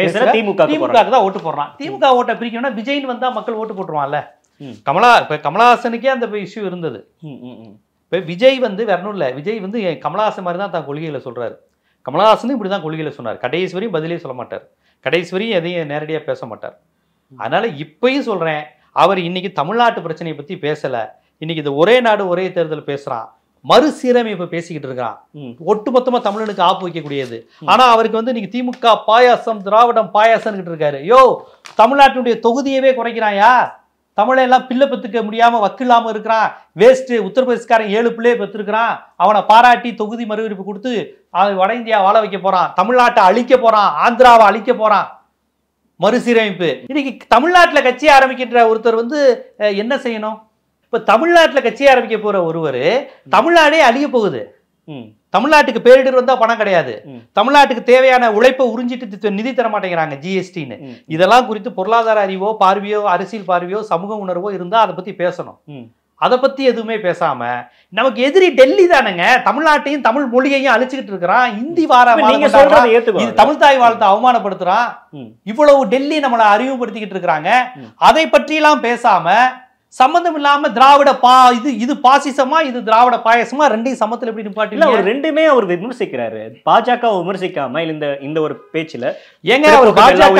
பேசுற திமுக திமுகவுக்கு தான் ஓட்டு போடுறான். திமுக ஓட்டை பிரிக்கணும்னா விஜய்னு வந்தா மக்கள் ஓட்டு போட்டுருவான்ல. கமலா இப்போ கமலஹாசனுக்கே அந்த இஷ்யூ இருந்தது. இப்போ விஜய் வந்து வரணும் இல்லை. விஜய் வந்து கமலஹாசன் மாதிரி தான் தான் கொள்கையில் சொல்கிறாரு. கமலஹாசனும் இப்படி தான் கொள்கையில் சொன்னார். கடைசிவரையும் பதிலே சொல்ல மாட்டார். கடைசிவரையும் எதையும் நேரடியாக பேச மாட்டார். அதனால் இப்பயும் சொல்கிறேன், அவர் இன்றைக்கி தமிழ்நாட்டு பிரச்சனையை பற்றி பேசலை. இன்றைக்கி இது ஒரே நாடு ஒரே தேர்தல் பேசுகிறான். மறுசீரமைப்பு பேசிக்கிட்டு இருக்கிறான். ஒட்டுமொத்தமாக தமிழனுக்கு ஆப்பு வைக்கக்கூடியது. ஆனால் அவருக்கு வந்து இன்னைக்கு திமுக பாயாசம் திராவிடம் பாயாசம்னு கிட்ட இருக்காரு. யோ, தமிழ்நாட்டினுடைய தொகுதியவே குறைக்கிறாயா? தமிழெல்லாம் பிள்ளை பெற்றுக்க முடியாமல் வக்கு இல்லாமல் இருக்கிறான். வேஸ்ட்டு உத்தரப்பிரதேசக்காரன் ஏழு பிள்ளையை பெற்றிருக்கிறான். அவனை பாராட்டி தொகுதி மறுவிருப்பு கொடுத்து அவன் வட இந்தியா வாழ வைக்க போகிறான். தமிழ்நாட்டை அழிக்க போகிறான். ஆந்திராவை அழிக்க போகிறான். மறுசீரமைப்பு. இன்னைக்கு தமிழ்நாட்டில் கட்சியை ஆரம்பிக்கின்ற ஒருத்தர் வந்து என்ன செய்யணும்? இப்போ தமிழ்நாட்டில் கட்சியை ஆரம்பிக்க போகிற ஒருவர் தமிழ்நாடே அழிய போகுது. தமிழ்நாட்டுக்கு பேரிடர் வந்தால் பணம் கிடையாது. தமிழ்நாட்டுக்கு தேவையான உழைப்பை உறிஞ்சிட்டு நிதி தர மாட்டேங்கிறாங்க ஜிஎஸ்டின்னு. இதெல்லாம் குறித்து பொருளாதார அறிவோ பார்வையோ அரசியல் பார்வையோ சமூக உணர்வோ இருந்தால் அதை பற்றி பேசணும். அதை பற்றி எதுவுமே பேசாமல் நமக்கு எதிரி டெல்லி தானுங்க. தமிழ்நாட்டையும் தமிழ் மொழியையும் அழிச்சுக்கிட்டு இருக்கிறான். இந்தி வாரம் தமிழ் தாய் வாழ்த்தை அவமானப்படுத்துகிறான். இவ்வளவு டெல்லி நம்மளை அறிவுப்படுத்திக்கிட்டு இருக்கிறாங்க. அதை பற்றியெல்லாம் பேசாமல் சம்மந்தம் இல்லாம திராவிட பா இது இது பாசிசமா இது திராவிட பாயசமா ரெண்டையும் சமத்துல எப்படி நிப்பாட்டில அவர் ரெண்டுமே அவர் விமர்சிக்கிறாரு. பாஜக விமர்சிக்காம இந்த இந்த ஒரு பேச்சுல ஏங்க அவர் பாஜக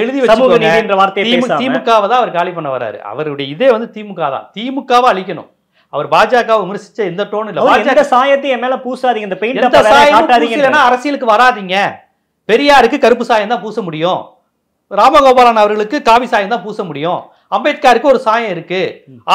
எழுதி வச்சுக்கோங்க. திமுகவை தான் அவர் காலி பண்ண வர்றாரு. அவருடைய இதே வந்து திமுக தான். திமுகவை அழிக்கணும். அவர் பாஜக விமர்சிச்ச எந்த டோன் இல்ல. பாஜக சாயத்தை என் மேல பூசாதீங்க. இந்த பெயிண்ட் அரசியலுக்கு வராதிங்க. பெரியாருக்கு கருப்பு சாயம் தான் பூச முடியும். ராமகோபாலன் அவர்களுக்கு காவி சாயம் தான் பூச முடியும். அம்பேத்கருக்கு ஒரு சாயம் இருக்கு.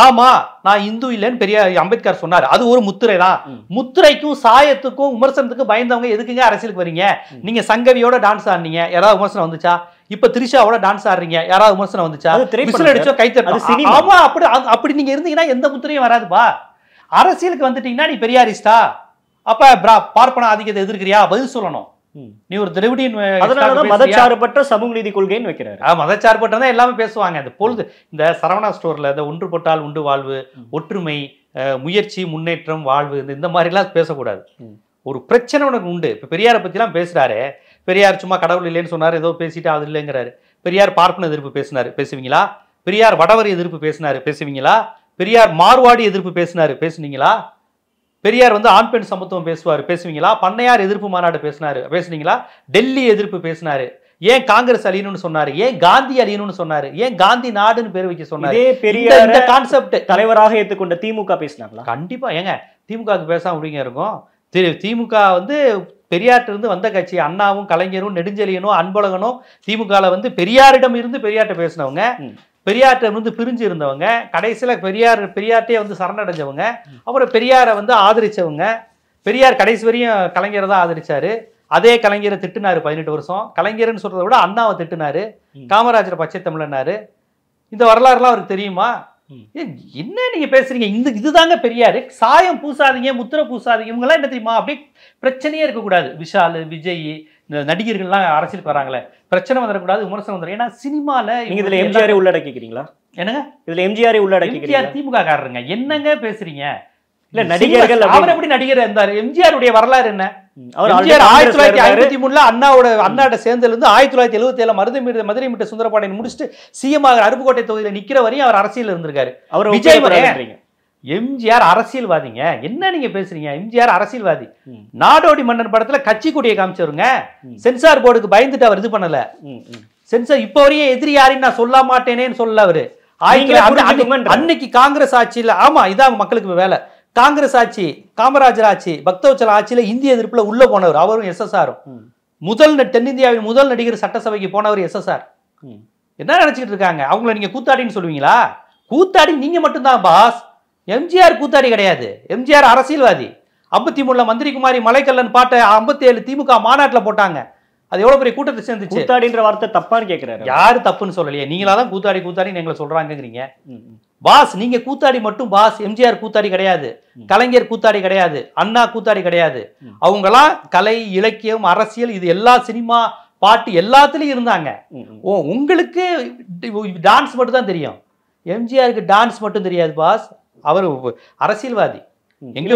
ஆமா, நான் இந்து இல்லைன்னு பெரிய அம்பேத்கர் சொன்னார். அது ஒரு முத்திரை தான். முத்திரைக்கும் சாயத்துக்கும் விமர்சனத்துக்கும் பயந்தவங்க எதுக்குங்க அரசியலுக்கு வரீங்க? நீங்க சங்கவியோட டான்ஸ் ஆடுனீங்க, யாராவது விமர்சனம் வந்துச்சா? இப்ப திரிஷாவோட டான்ஸ் ஆடுறீங்க, யாராவது விமர்சனம் வந்துச்சா? விசில் அடிச்சோ கைத்தறி. ஆமா, அப்படி அப்படி நீங்க இருந்தீங்கன்னா எந்த முத்திரையும் வராதுப்பா. அரசியலுக்கு வந்துட்டீங்கன்னா நீ பெரியாரிஸ்டா, அப்ப பார்ப்பன ஆதிக்கத்தை எதிர்க்கிறியா? பதில் சொல்லணும். நீ ஒரு திராவிடியன். அதனாலதான் மதச்சார்பற்ற சமூக நீதி கொள்கைன்னு வைக்கிறாரு. மதச்சார்பற்றதான் எல்லாமே பேசுவாங்க. அந்த பொழுது இந்த சரவணா ஸ்டோர்ல இந்த ஒன்று போட்டால் உண்டு வாழ்வு, ஒற்றுமை, முயற்சி, முன்னேற்றம், வாழ்வு, இந்த மாதிரி எல்லாம் பேசக்கூடாது. ஒரு பிரச்சனை உனக்கு உண்டு. இப்ப பெரியாரை பத்தி எல்லாம் பேசுறாரு. பெரியார் சும்மா கடவுள் இல்லைன்னு சொன்னாரு, ஏதோ பேசிட்டு அது இல்லைங்கிறாரு. பெரியார் பார்ப்பன எதிர்ப்பு பேசினாரு, பேசுவீங்களா? பெரியார் வடவரி எதிர்ப்பு பேசினாரு, பேசுவீங்களா? பெரியார் மார்வாடி எதிர்ப்பு பேசினாரு, பேசுனீங்களா? பெரியார் வந்து ஆண் பெண் சமத்துவம் பேசுவார், பேசுவீங்களா? பண்ணையார் எதிர்ப்பு மாநாடு பேசினாரு, பேசுனீங்களா? டெல்லி எதிர்ப்பு பேசினாரு. ஏன் காங்கிரஸ் அழியணும்னு சொன்னாரு? ஏன் காந்தி அழியணும்னு சொன்னாரு? ஏன் காந்தி நாடுன்னு பேர் வைக்க சொன்னாரு? இந்த கான்செப்ட் தலைவராக ஏற்றுக்கொண்ட திமுக பேசினாங்களா? கண்டிப்பா. ஏங்க திமுகவுக்கு பேசாம அப்படிங்க இருக்கும். திமுக வந்து பெரியார்ட்ட இருந்து வந்த கட்சி. அண்ணாவும் கலைஞரும் நெடுஞ்செழியனும் அன்பழகனும் திமுகல வந்து பெரியாரிடம் இருந்து பெரியார்ட்ட பேசினவங்க. பெரியார்ட்ட வந்து பிரிஞ்சு இருந்தவங்க. கடைசியில பெரியார் பெரியார்ட்டே வந்து சரணடைஞ்சவங்க. அப்புறம் பெரியாரை வந்து ஆதரிச்சவங்க. பெரியார் கடைசி வரையும் கலைஞரை தான் ஆதரிச்சாரு. அதே கலைஞரை திட்டினாரு பதினெட்டு வருஷம். கலைஞர்னு சொல்றதை விட அண்ணாவை திட்டினாரு, காமராஜரை பச்சை தமிழன்னாரு. இந்த வரலாறுலாம் அவருக்கு தெரியுமா? என்ன நீங்க பேசுறீங்க? இந்த இதுதாங்க பெரியாரு. சாயம் பூசாதீங்க, முத்திரை பூசாதீங்க, இவங்கெல்லாம் என்ன தெரியுமா, அப்படி பிரச்சனையே இருக்கக்கூடாது. விஷால், விஜய், இந்த நடிகர்கள்லாம் அரசியலுக்கு வராங்களே, பிரச்சனை வந்துடக்கூடாது, விமர்சனம் வந்துடும். ஏன்னா சினிமால நீங்க இதுல எம்ஜிஆரை உள்ளடக்கிக்கிறீங்களா? என்னங்க இதுல எம்ஜிஆரை உள்ளடக்கிக்கிறீங்களா? திமுக காரருங்க, என்னங்க பேசுறீங்க? இல்ல நடிகர்கள், அவர் எப்படி நடிகர் இருந்தாரு? எம்ஜிஆருடைய வரலாறு என்ன? ஆயிரத்தி தொள்ளாயிரத்தி ஐம்பத்தி மூணுல அண்ணாவோட அண்ணாட்ட சேர்ந்ததுல இருந்து ஆயிரத்தி தொள்ளாயிரத்தி எழுபத்தி ஏழு மருது மீது மதுரை மீட்ட சுந்தரபாண்டியன் முடிச்சுட்டு சிஎம் ஆக அருப்புக்கோட்டை தொகுதியில நிக்கிற வரையும் அவர் அரசியல் இருந்திருக்காரு. அவர் விஜய் எம்ஜிஆர் அரசியல்வாதிங்க. என்ன நீங்க பேசுறீங்க? எம்ஜிஆர் அரசியல்வாதி. நாடோடி மன்னன் படத்துல கட்சி கொடியை காமிச்சவருங்க. சென்சார் போர்டுக்கு பயந்துட்டு அவர் இது பண்ணல. சென்சார் இப்ப வரையும் எதிரி யாருன்னு நான் சொல்ல மாட்டேனேன்னு சொல்லல அவரு. அன்னைக்கு காங்கிரஸ் ஆட்சியில், ஆமா இதான் மக்களுக்கு வேலை. காங்கிரஸ் ஆட்சி, காமராஜர் ஆட்சி, பக்தவச்சல ஆட்சியில இந்திய எதிர்ப்புல உள்ள போனவர் அவரும் எஸ்எஸ்ஆரும். முதல் தென்னிந்தியாவின் முதல் நடிகர் சட்டசபைக்கு போனவர் எஸ்எஸ்ஆர். என்ன நினைச்சிட்டு இருக்காங்க? அவங்கள நீங்க கூத்தாடின்னு சொல்லுவீங்களா? கூத்தாடி நீங்க மட்டும்தான் பாஸ். எம்ஜிஆர் கூத்தாடி கிடையாது. எம்ஜிஆர் அரசியல்வாதி. ஐம்பத்தி மூணுல மந்திரிகுமாரி மலைக்கல்லன் பாட்டை ஐம்பத்தி ஏழு திமுக மாநாட்டில் போட்டாங்க. அது எவ்வளவு பெரிய கூட்டத்தை சேர்ந்துச்சு. கூத்தாடின்ற வார்த்தை தப்பான்னு கேட்கிறாரு. யாரு தப்புன்னு சொல்லலையே, நீங்களா தான் கூத்தாடி கூத்தாடின்னு எங்களை சொல்றாங்கிறீங்க. பாஸ் நீங்க கூத்தாடி மட்டும். பாஸ் எம்ஜிஆர் கூத்தாடி கிடையாது, கலைஞர் கூத்தாடி கிடையாது, அண்ணா கூத்தாடி கிடையாது. அவங்களாம் கலை, இலக்கியம், அரசியல், இது எல்லா சினிமா, பாட்டு எல்லாத்துலயும் இருந்தாங்க. ஓ உங்களுக்கு டான்ஸ் மட்டும் தான் தெரியும். எம்ஜிஆருக்கு டான்ஸ் மட்டும் தெரியாது பாஸ். அவர் அரசியல்வாதி. என்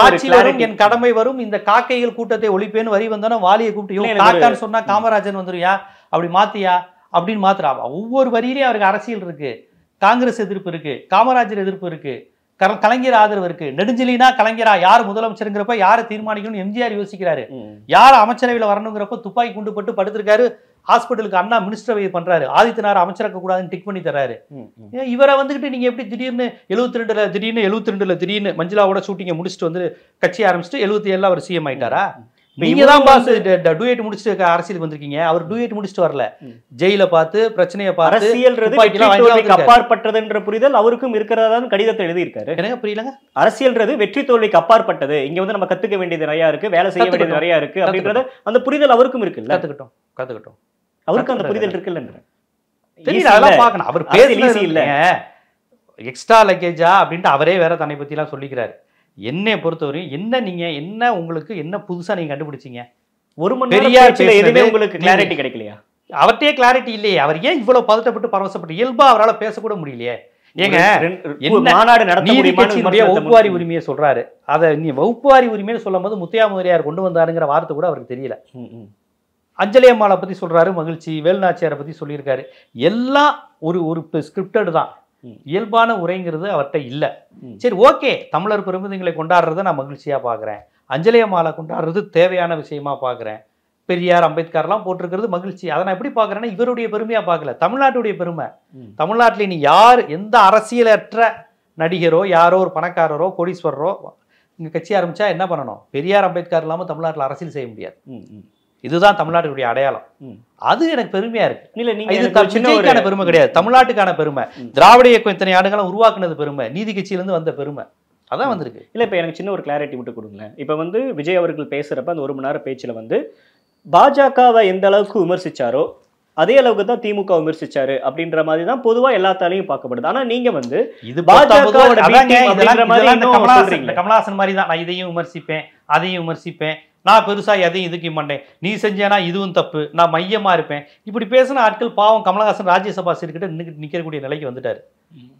ஆட்சி வரும், என் கடமை வரும், இந்த காக்கைகள் கூட்டத்தை ஒழிப்பேன்னு வரி வந்தோன்னா வாலியை கூப்பிட்டு காக்கான்னு சொன்னா காமராஜன் வந்துருவியா, அப்படி மாத்தியா அப்படின்னு மாத்திரா. ஒவ்வொரு வரியிலையும் அவருக்கு அரசியல் இருக்கு. காங்கிரஸ் எதிர்ப்பு இருக்கு, காமராஜர் எதிர்ப்பு இருக்கு, கலைஞர் ஆதரவு இருக்கு. நெடுஞ்செலினா கலைஞரா, யார் முதலமைச்சருங்கிறப்ப யாரை தீர்மானிக்கணும் எம்ஜிஆர் யோசிக்கிறாரு. யார் அமைச்சரவையில் வரணுங்கிறப்ப துப்பாக்கி குண்டுபட்டு படுத்திருக்காரு. ஹாஸ்பிட்டலுக்கு அண்ணா மினிஸ்டரவை பண்றாரு. ஆதித்தனார் அமைச்சராக்க கூடாதுன்னு டிக் பண்ணி தர்றாரு. இவரை வந்துகிட்டு நீங்க எப்படி திடீர்னு எழுபத்தி ரெண்டுல திடீர்னு எழுபத்தி ரெண்டுல திடீர்னு மஞ்சளாவோட ஷூட்டிங்கை முடிச்சுட்டு வந்து கட்சி ஆரம்பிச்சுட்டு எழுபத்தி ஏழுல அவர் சிஎம் ஆயிட்டாரா? நீங்க தான் பாஸ் டூயட் முடிச்சுட்டு அரசியலுக்கு வந்திருக்கீங்க. அவர் டூயட் முடிச்சுட்டு வரல, ஜெயில பார்த்து பிரச்சனையை பார்த்து அரசியல் அப்பாற்பட்டதுன்ற புரிதல் அவருக்கும் இருக்கிறதா கடிதத்தை எழுதியிருக்காரு. எனக்கு புரியலங்க. அரசியல்ன்றது வெற்றி தோல்விக்கு அப்பாற்பட்டது. இங்க வந்து நம்ம கத்துக்க வேண்டியது நிறைய இருக்கு, வேலை செய்ய வேண்டியது நிறைய இருக்கு அப்படின்றது அந்த புரிதல் அவருக்கும் இருக்கு. கத்துக்கிட்டோம் கத்துக்கிட்டோம் அவருக்கு அந்த புரிதல் இருக்குல்ல. அதெல்லாம் பார்க்கணும். அவர் பேசி இல்ல எக்ஸ்ட்ரா லக்கேஜா அப்படின்ட்டு அவரே வேற தன்னை பத்தி எல்லாம் சொல்லிக்கிறாரு. என்னை பொறுத்தவரையும் என்ன நீங்க என்ன உங்களுக்கு என்ன புதுசா நீங்க கண்டுபிடிச்சீங்க? ஒரு மணி நேரம் உங்களுக்கு கிளாரிட்டி கிடைக்கலையா? அவர்கிட்டயே கிளாரிட்டி இல்லையே. அவர் ஏன் இவ்வளவு பதட்டப்பட்டு பரவசப்பட்டு இயல்பா அவரால் பேசக்கூட முடியலையே? ஏங்க மாநாடு நடத்த வகுப்புவாரி உரிமையை சொல்றாரு. அதை நீ வகுப்புவாரி உரிமைன்னு சொல்லும் போது முத்தையா முதலியார் கொண்டு வந்தாருங்கிற வார்த்தை கூட அவருக்கு தெரியல. அஞ்சலி அம்மாவை பத்தி சொல்றாரு, மகிழ்ச்சி. வேலுநாச்சியாரை பத்தி சொல்லியிருக்காரு. எல்லாம் ஒரு ஒரு ஸ்கிரிப்டட் தான். இயல்பான உரைங்கிறது அவர்கிட்ட இல்லை. சரி ஓகே, தமிழர் பெருமிதங்களை கொண்டாடுறத நான் மகிழ்ச்சியாக பார்க்குறேன். அஞ்சலிய மாலை கொண்டாடுறது தேவையான விஷயமா பார்க்குறேன். பெரியார், அம்பேத்கர்லாம் போட்டிருக்கிறது மகிழ்ச்சி. அதை நான் எப்படி பார்க்குறேன்னா இவருடைய பெருமையாக பார்க்கல, தமிழ்நாட்டுடைய பெருமை. தமிழ்நாட்டில் நீ யார் எந்த அரசியலற்ற நடிகரோ யாரோ ஒரு பணக்காரரோ கோடீஸ்வரரோ இங்கே கட்சி ஆரம்பித்தா என்ன பண்ணணும்? பெரியார், அம்பேத்கர் இல்லாமல் தமிழ்நாட்டில் அரசியல் செய்ய முடியாது. இதுதான் தமிழ்நாட்டுடைய அடையாளம். அது எனக்கு பெருமையா இருக்கு. பெருமை கிடையாது, தமிழ்நாட்டுக்கான பெருமை. திராவிட இயக்கம் இத்தனை ஆண்டுகளும் உருவாக்குனது பெருமை. நீதி கட்சியிலிருந்து வந்த பெருமை அதான் வந்திருக்கு. இல்லை இப்போ எனக்கு சின்ன ஒரு கிளாரிட்டி விட்டு கொடுங்களேன். இப்போ வந்து விஜய் அவர்கள் பேசுறப்ப அந்த ஒரு மணி நேரம் பேச்சில் வந்து பாஜகவை எந்த அளவுக்கு விமர்சிச்சாரோ அதே அளவுக்கு தான் திமுக விமர்சிச்சாரு அப்படின்ற மாதிரி தான் பொதுவா எல்லாத்தாலையும் பார்க்கப்படுது. ஆனா நீங்க வந்து இது கமலஹாசன் மாதிரி தான், நான் இதையும் விமர்சிப்பேன் அதையும் விமர்சிப்பேன், நான் பெருசா எதையும் இதுக்கு மாட்டேன், நீ செஞ்சேன்னா இதுவும் தப்பு, நான் மையமா இருப்பேன், இப்படி பேசின ஆட்கள் பாவம் கமலஹாசன் ராஜ்யசபா சீர்கிட்ட நிற்கக்கூடிய நிலைக்கு வந்துட்டாரு.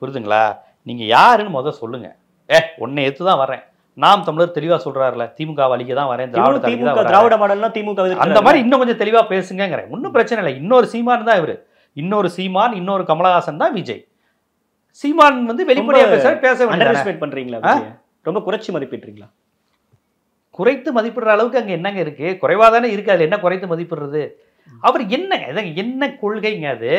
புரிதுங்களா? நீங்க யாருன்னு முதல் சொல்லுங்க. ஏ உன்னை எடுத்து தான் வரேன். நாம் தமிழர் தெளிவா சொல்றாருல, திமுக வலிக்க தான் வரேன், திராவிட திராவிட மாடல்னா திமுக அந்த மாதிரி இன்னும் கொஞ்சம் தெளிவா பேசுங்கிறேன். ஒன்றும் பிரச்சனை இல்லை. இன்னொரு சீமான் தான் இவரு, இன்னொரு சீமான், இன்னொரு கமலஹாசன் தான் விஜய். சீமான் வந்து வெளிப்படையா பேச பேச அண்டர்எஸ்டிமேட் பண்றீங்களா? ரொம்ப குறைச்சி மதிப்பிடுறீங்களா? குறைத்து மதிப்பிடுற அளவுக்கு அங்கே என்னங்க இருக்கு? குறைவாக தானே இருக்கு. அதில் என்ன குறைத்து மதிப்பிடுறது? அவர் என்னங்க இதாங்க என்ன கொள்கைங்க? அது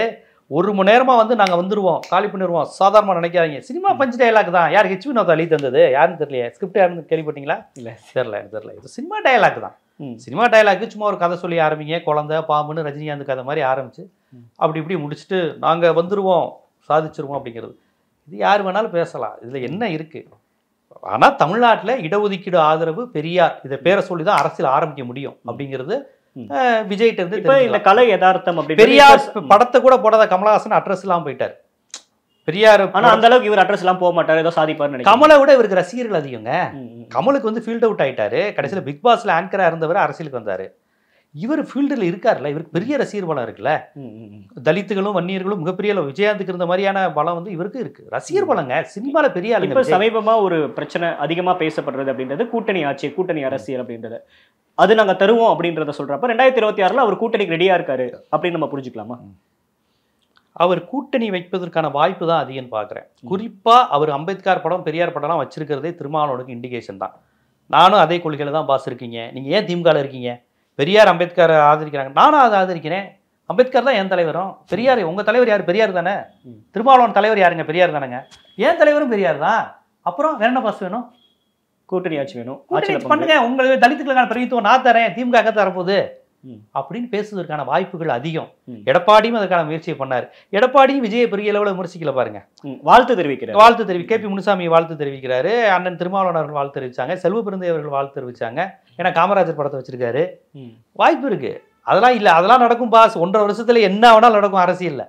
ஒரு மணி நேரமாக வந்து நாங்கள் வந்துடுவோம், காலி பண்ணிடுவோம், சாதாரணமாக நினைக்காதீங்க. சினிமா பஞ்சு டயலாக் தான். யார் ஹெச் வினோத் அலி தந்தது? யாருன்னு தெரியலையே. ஸ்கிரிப்ட் யாருன்னு கேள்விப்பட்டீங்களா? இல்லை தெரில தெரில. இது சினிமா டயலாக் தான். சினிமா டயலாக்கு சும்மா ஒரு கதை சொல்லி ஆரம்பிங்க. குழந்தை பாம்புன்னு ரஜினிகாந்த் கதை மாதிரி ஆரம்பிச்சு அப்படி இப்படி முடிச்சுட்டு நாங்கள் வந்துடுவோம் சாதிச்சிருவோம் அப்படிங்கிறது. இது யார் வேணாலும் பேசலாம். இதில் என்ன இருக்குது? ஆனால் தமிழ்நாட்டில் இடஒதுக்கீடு ஆதரவு பெரியார் இதை பேரை சொல்லி தான் அரசியல் ஆரம்பிக்க முடியும் அப்படிங்கிறது விஜய்கிட்ட இருந்து இந்த கலை யதார்த்தம். அப்படி பெரியார் படத்தை கூட போடாத கமலஹாசன் அட்ரஸ் எல்லாம் போயிட்டார் பெரியார். ஆனால் அந்த அளவுக்கு இவர் அட்ரஸ் எல்லாம் போக மாட்டார், ஏதோ சாதிப்பார்னு. கமலை விட இவருக்கு ரசிகர்கள் அதிகங்க. கமலுக்கு வந்து ஃபீல்ட் அவுட் ஆகிட்டாரு, கடைசியில் பிக் பாஸ்ல ஆங்கராக இருந்தவர் அரசியலுக்கு வந்தார். இவர் ஃபீல்டில் இருக்கார்ல, இவருக்கு பெரிய ரசிகர் பலம் இருக்குல்ல. தலித்துகளும் வன்னியர்களும் மிகப்பெரிய விஜயகாந்துக்கு இருந்த மாதிரியான பலம் வந்து இவருக்கு இருக்கு, ரசிகர் பலங்க சினிமாவில் பெரிய. இப்போ சமீபமாக ஒரு பிரச்சனை அதிகமாக பேசப்படுறது அப்படின்றது கூட்டணி ஆட்சி, கூட்டணி அரசியல் அப்படின்றது. அது நாங்கள் தருவோம் அப்படின்றத சொல்கிறப்ப ரெண்டாயிரத்தி இருபத்தி ஆறில் அவர் கூட்டணிக்கு ரெடியாக இருக்காரு அப்படின்னு நம்ம புரிஞ்சுக்கலாமா? அவர் கூட்டணி வைப்பதற்கான வாய்ப்பு தான் அதிகம்னு பார்க்குறேன். குறிப்பாக அவர் அம்பேத்கர் படம் பெரியார் படம்லாம் வச்சிருக்கிறதே திருமாவளவனுக்கு இண்டிகேஷன் தான். நானும் அதே கொள்கையில் தான் பாஸ் இருக்கீங்க, நீங்கள் ஏன் திமுகவில் இருக்கீங்க? பெரியார் அம்பேத்கர் ஆதரிக்கிறாங்க, நானும் அதை ஆதரிக்கிறேன். அம்பேத்கர் தான் என் தலைவரும், பெரியார் உங்கள் தலைவர் யார்? பெரியார் தானே. திருமாவளவன் தலைவர் யாருங்க? பெரியார் தானேங்க. என் தலைவரும் பெரியார் தான். அப்புறம் வேற என்ன பாஸ் வேணும்? கூட்டணி ஆட்சி வேணும், ஆட்சி பண்ணுங்க. உங்களுக்கு தலித்துக்களுக்கான பிரதித்துவம் நான் தரேன், திமுக தரப்போகுது அப்படின்னு பேசுவதற்கான வாய்ப்புகள் அதிகம். எடப்பாடியும் அதற்கான முயற்சியை பண்ணார். எடப்பாடியும் விஜயை பெரிய அளவில் விமர்சிக்கல பாருங்க, வாழ்த்து தெரிவிக்கிறார். வாழ்த்து தெரிவி கே பி முனுசாமி வாழ்த்து தெரிவிக்கிறாரு, அண்ணன் திருமாவளவன் அவர்கள் வாழ்த்து தெரிவிச்சாங்க, செல்வ பெருந்தை அவர்கள் வாழ்த்து தெரிவிச்சாங்க. ஏன்னா காமராஜர் படத்தை வச்சிருக்காரு, வாய்ப்பு இருக்கு. அதெல்லாம் இல்லை, அதெல்லாம் நடக்கும் பாஸ். ஒன்றரை வருஷத்துல என்ன வேணாலும் நடக்கும் அரசியல்ல,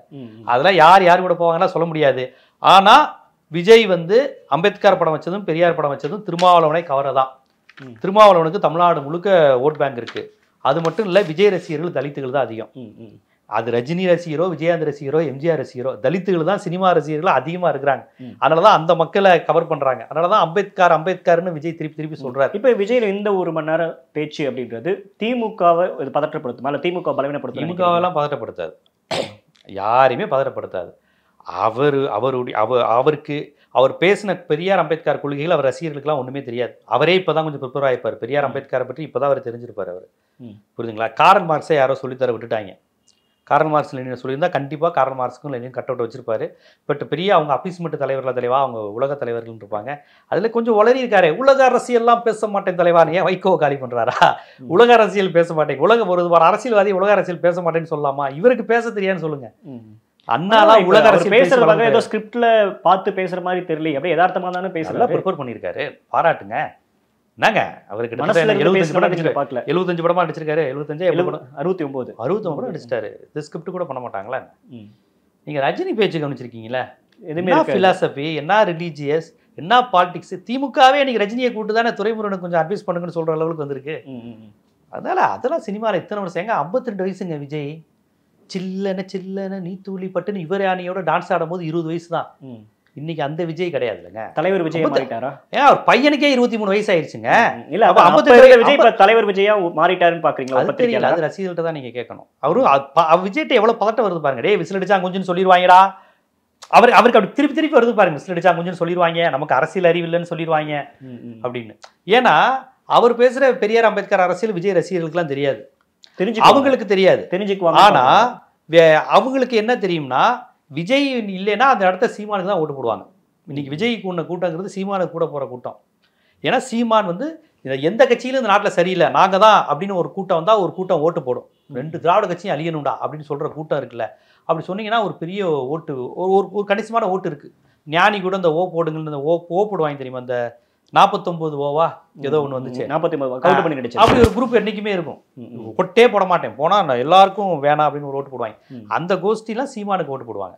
அதெல்லாம் யார் யார் கூட போவாங்கன்னா சொல்ல முடியாது. ஆனா விஜய் வந்து அம்பேத்கர் படம் வச்சதும் பெரியார் படம் வச்சதும் திருமாவளவனை கவரதான். திருமாவளவனுக்கு தமிழ்நாடு முழுக்க ஓட் பேங்க் இருக்கு. அது மட்டும் இல்லை, விஜய் ரசிகர்கள் தலித்துகள் தான் அதிகம். அது ரஜினி ரசிகரோ விஜயகாந்த் ரசிகரோ எம்ஜிஆர் ரசிகரோ தலித்துகள் தான் சினிமா ரசிகர்கள் அதிகமாக இருக்கிறாங்க. அதனாலதான் அந்த மக்களை கவர் பண்றாங்க. அதனாலதான் அம்பேத்கர் அம்பேத்கர்னு விஜய் திருப்பி திருப்பி சொல்றாரு. இப்போ விஜய் இந்த ஒரு மணி நேரம் பேச்சு அப்படின்றது திமுகவை பதற்றப்படுத்துமா இல்லை திமுக பலவீனப்படுத்தும்? திமுகவெல்லாம் பதற்றப்படுத்தாது, யாரையுமே பதற்றப்படுத்தாது. அவர் அவருடைய அவ அவருக்கு அவர் பேசின பெரியார் அம்பேத்கர் கொள்கைகள் அவர் ரசிகர்களுக்குலாம் ஒன்றுமே தெரியாது. அவரே இப்போ தான் கொஞ்சம் ப்ரிப்பேர் ஆகிப்பார், பெரியார் அம்பேத்கரை பற்றி இப்போ தான் அவர் தெரிஞ்சிருப்பார். அவர் புரியுதுங்களா? காரல் மார்க்ஸை யாரோ சொல்லித்தர விட்டுட்டாங்க. காரல் மார்க்ஸ் லெனின் சொல்லியிருந்தால் கண்டிப்பாக காரல் மார்க்ஸுக்கும் லெனின் கட் அவுட் வச்சிருப்பாரு. பட் பெரிய அவங்க அபீஸ்மெண்ட் தலைவர்கள தலைவா அவங்க உலக தலைவர்கள் இருப்பாங்க, அதில் கொஞ்சம் உளறி இருக்காரு. உலக அரசியல்லாம் பேச மாட்டேன் தலைவானே வைகோவை காலி பண்ணுறாரா? உலக அரசியல் பேச மாட்டேன், உலக ஒருவார் அரசியல்வாதி உலக அரசியல் பேச மாட்டேன்னு சொல்லலாமா? இவருக்கு பேச தெரியாதுன்னு சொல்லுங்க. அண்ணாலாம் உலக அரசியல் பேசுறவங்க ஏதோ ஸ்கிரிப்ட்ல பார்த்து பேசுற மாதிரி தெரியல, அப்படியே யதார்த்தமா தானே பேசுறாங்க. ப்ரிப்பேர் பண்ணியிருக்காரு, பாராட்டுங்க. என்னங்க அவருக்கு எழுபத்தஞ்சு எழுபத்தஞ்சு படமா நடிச்சிருக்காரு, எழுபத்தஞ்சு அறுபத்தி ஒன்பது அறுபத்தி ஒன்பது நடிச்சிட்டாரு. இந்த ஸ்கிரிப்ட் கூட பண்ண மாட்டாங்களா? நீங்க ரஜினி பேச்சு கவனிச்சிருக்கீங்களா? எதுவுமே பிலாசபி என்ன, ரிலீஜியஸ் என்ன, பாலிடிக்ஸ். திமுகவே இன்னைக்கு ரஜினியை கூட்டு தானே துரைமுருகனுக்கு கொஞ்சம் அட்வைஸ் பண்ணுங்கன்னு சொல்ற அளவுக்கு வந்திருக்கு. அதனால அதெல்லாம் சினிமாவில் இத்தனை வருஷம் எங்க ஐம்பத்தி ரெண்டு வயசுங்க விஜய். சில்லன சில்லன நீ தூளி பட்டுன்னு இவர் யானையோட டான்ஸ் ஆடும் போது இருபது வயசு தான். இன்னைக்கு அந்த விஜய் கிடையாது இல்லைங்க. தலைவர் விஜய் மாறிட்டாரா? ஏன் அவர் பையனுக்கே இருபத்தி மூணு வயசு ஆயிடுச்சுங்க. இல்ல ஐம்பத்தி விஜய் இப்ப தலைவர் விஜயா மாறிட்டாருன்னு பாக்குறீங்களா? அது தெரியல, அது ரசிகர்கள்ட்ட தான் நீங்க கேட்கணும். அவரும் விஜய்கிட்ட எவ்வளவு பதட்டம் வருது பாருங்க. டே விசில் அடிச்சா கொஞ்சம் சொல்லிடுவாங்கடா. அவர் அவருக்கு அப்படி திருப்பி திருப்பி வருது பாருங்க, விசில் அடிச்சா கொஞ்சம் சொல்லிடுவாங்க, நமக்கு அரசியல் அறிவு இல்லைன்னு சொல்லிடுவாங்க அப்படின்னு. ஏன்னா அவர் பேசுற பெரியார் அம்பேத்கர் அரசியல் விஜய் ரசிகர்களுக்குலாம் தெரியாது, தெரிஞ்சு அவங்களுக்கு தெரியாது, தெரிஞ்சுக்குவாங்க. ஆனா அவங்களுக்கு என்ன தெரியும்னா விஜய் இல்லைன்னா அந்த இடத்த சீமானுக்கு தான் ஓட்டு போடுவாங்க. இன்னைக்கு விஜய் கூட்ட கூட்டங்கிறது சீமானுக்கு கூட போற கூட்டம். ஏன்னா சீமான் வந்து எந்த கட்சியிலும் இந்த நாட்டில் சரியில்லை நாங்கள் தான் அப்படின்னு ஒரு கூட்டம் வந்தால் ஒரு கூட்டம் ஓட்டு போடும். ரெண்டு திராவிட கட்சியும் அழியணும்டா அப்படின்னு சொல்ற கூட்டம் இருக்குல்ல. அப்படி சொன்னீங்கன்னா ஒரு பெரிய ஓட்டு ஒரு ஒரு கணிசமான ஓட்டு இருக்கு. ஞானி கூட இந்த ஓ போடுங்கன்னு ஓ ஓ போடுவாங்க தெரியுமா, அந்த நாற்பத்தொன்பது ஓவா ஏதோ ஒன்று வந்துச்சு, நாற்பத்தி ஒன்பது கவுண்ட் பண்ணி கிடைச்சு. அப்படி ஒரு குரூப் என்றைக்குமே இருக்கும், ஒட்டே போட மாட்டேன் போனால் எல்லாருக்கும் வேணாம் அப்படின்னு ஒரு ஓட்டு போடுவாங்க. அந்த கோஷ்டிலாம் சீமானுக்கு ஓட்டு போடுவாங்க.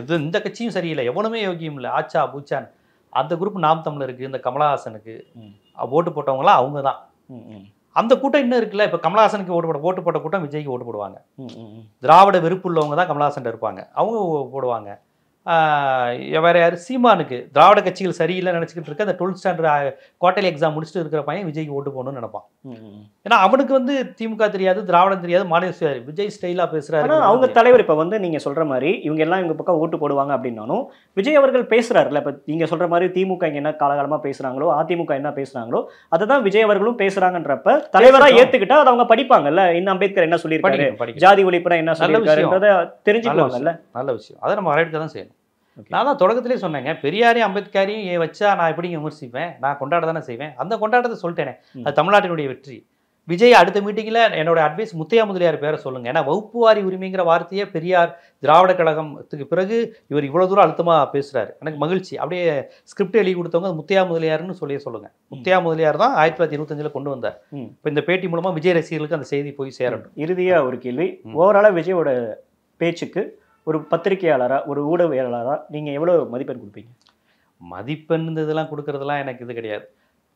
எது இந்த கட்சியும் சரியில்லை, எவனுமே யோகியம் இல்லை, ஆச்சா பூச்சான் அந்த குரூப். நாம் தமிழருக்கு இந்த கமலஹாசனுக்கு ஓட்டு போட்டவங்களாம் அவங்க தான். அந்த கூட்டம் இன்னும் இருக்குல்ல. இப்போ கமலஹாசனுக்கு ஓட்டு போட ஓட்டு போட்ட கூட்டம் விஜய்க்கு ஓட்டு போடுவாங்க. திராவிட வெறுப்பு உள்ளவங்க தான் கமலஹாசன் இருப்பாங்க, அவங்க போடுவாங்க. வேற யார்? சீமானுக்கு திராவிட கட்சிகள் சரியில்லை நினச்சிக்கிட்டு இருக்க அந்த டுவெல்த் ஸ்டாண்டர்ட் குவார்டர்லி எக்ஸாம் முடிச்சுட்டு இருக்கிற பையன் விஜய்க்கு ஓட்டு போகணும்னு நினைப்பான். ஏன்னா அவனுக்கு வந்து திமுக தெரியாது, திராவிடம் தெரியாது, மாநில விஜய் ஸ்டைலாக பேசுகிறாரு. அவங்க தலைவர் இப்போ வந்து நீங்கள் சொல்கிற மாதிரி இவங்க எல்லாம் இவங்க பக்கம் ஓட்டு போடுவாங்க அப்படின்னாலும் விஜய் அவர்கள் பேசுகிறாருல்ல. இப்போ நீங்கள் சொல்கிற மாதிரி திமுக இங்கே என்ன காலகாலமாக பேசுகிறாங்களோ, அதிமுக என்ன பேசுகிறாங்களோ அதை தான் விஜய் அவர்களும் பேசுகிறாங்கன்றப்ப தலைவராக ஏற்றுக்கிட்டா அதை அவங்க படிப்பாங்கல்ல. இன்னும் அம்பேத்கர் என்ன சொல்லியிருக்காரு, ஜாதி ஒழிப்புனா என்ன சொல்லியிருக்காருன்றதை தெரிஞ்சுக்கலாம்ல. நல்ல விஷயம், அதை நம்ம வரவேற்க தான் செய்யணும். நான் தான் தொடக்கத்திலே சொன்னேங்க, பெரியாரையும் அம்பேத்கரையும் ஏ வச்சா நான் எப்படிங்க விமர்சிப்பேன், நான் கொண்டாட தானே செய்வேன். அந்த கொண்டாட்டத்தை சொல்லிட்டேனே, அது தமிழ்நாட்டினுடைய வெற்றி. Vijay அடுத்த மீட்டிங்ல என்னோட அட்வைஸ் முத்தையா முதலியார் பேரை சொல்லுங்க. ஏன்னா வகுப்புவாரி உரிமைங்கற வார்த்தையே பெரியார் திராவிட கழகத்துக்கு பிறகு இவர் இவ்வளவு தூரம் அழுத்தமா பேசுறாரு. எனக்கு மகிழ்ச்சி. அப்படியே ஸ்கிரிப்ட் எழுதி கொடுத்தவங்க முத்தையா முதலியார்னு சொல்லி சொல்லுங்க. முத்தையா முதலியார் தான் ஆயிரத்து தொள்ளாயிரத்து இருபத்தஞ்சு ல கொண்டு வந்தார். இப்போ இந்த பேட்டி மூலமா விஜய் ரசிகர்களுக்கு அந்த செய்தி போய் சேரணும். இறுதியா ஒரு கேள்வி. ஓவராலா விஜயோட பேச்சுக்கு ஒரு பத்திரிக்கையாளரா ஒரு ஊடகவியலாளரா நீங்க எவ்வளவு மதிப்பெண் கொடுப்பீங்க? மதிப்பெண்ன்றதெல்லாம் கொடுக்கிறதெல்லாம் எனக்கு இது கிடையாது.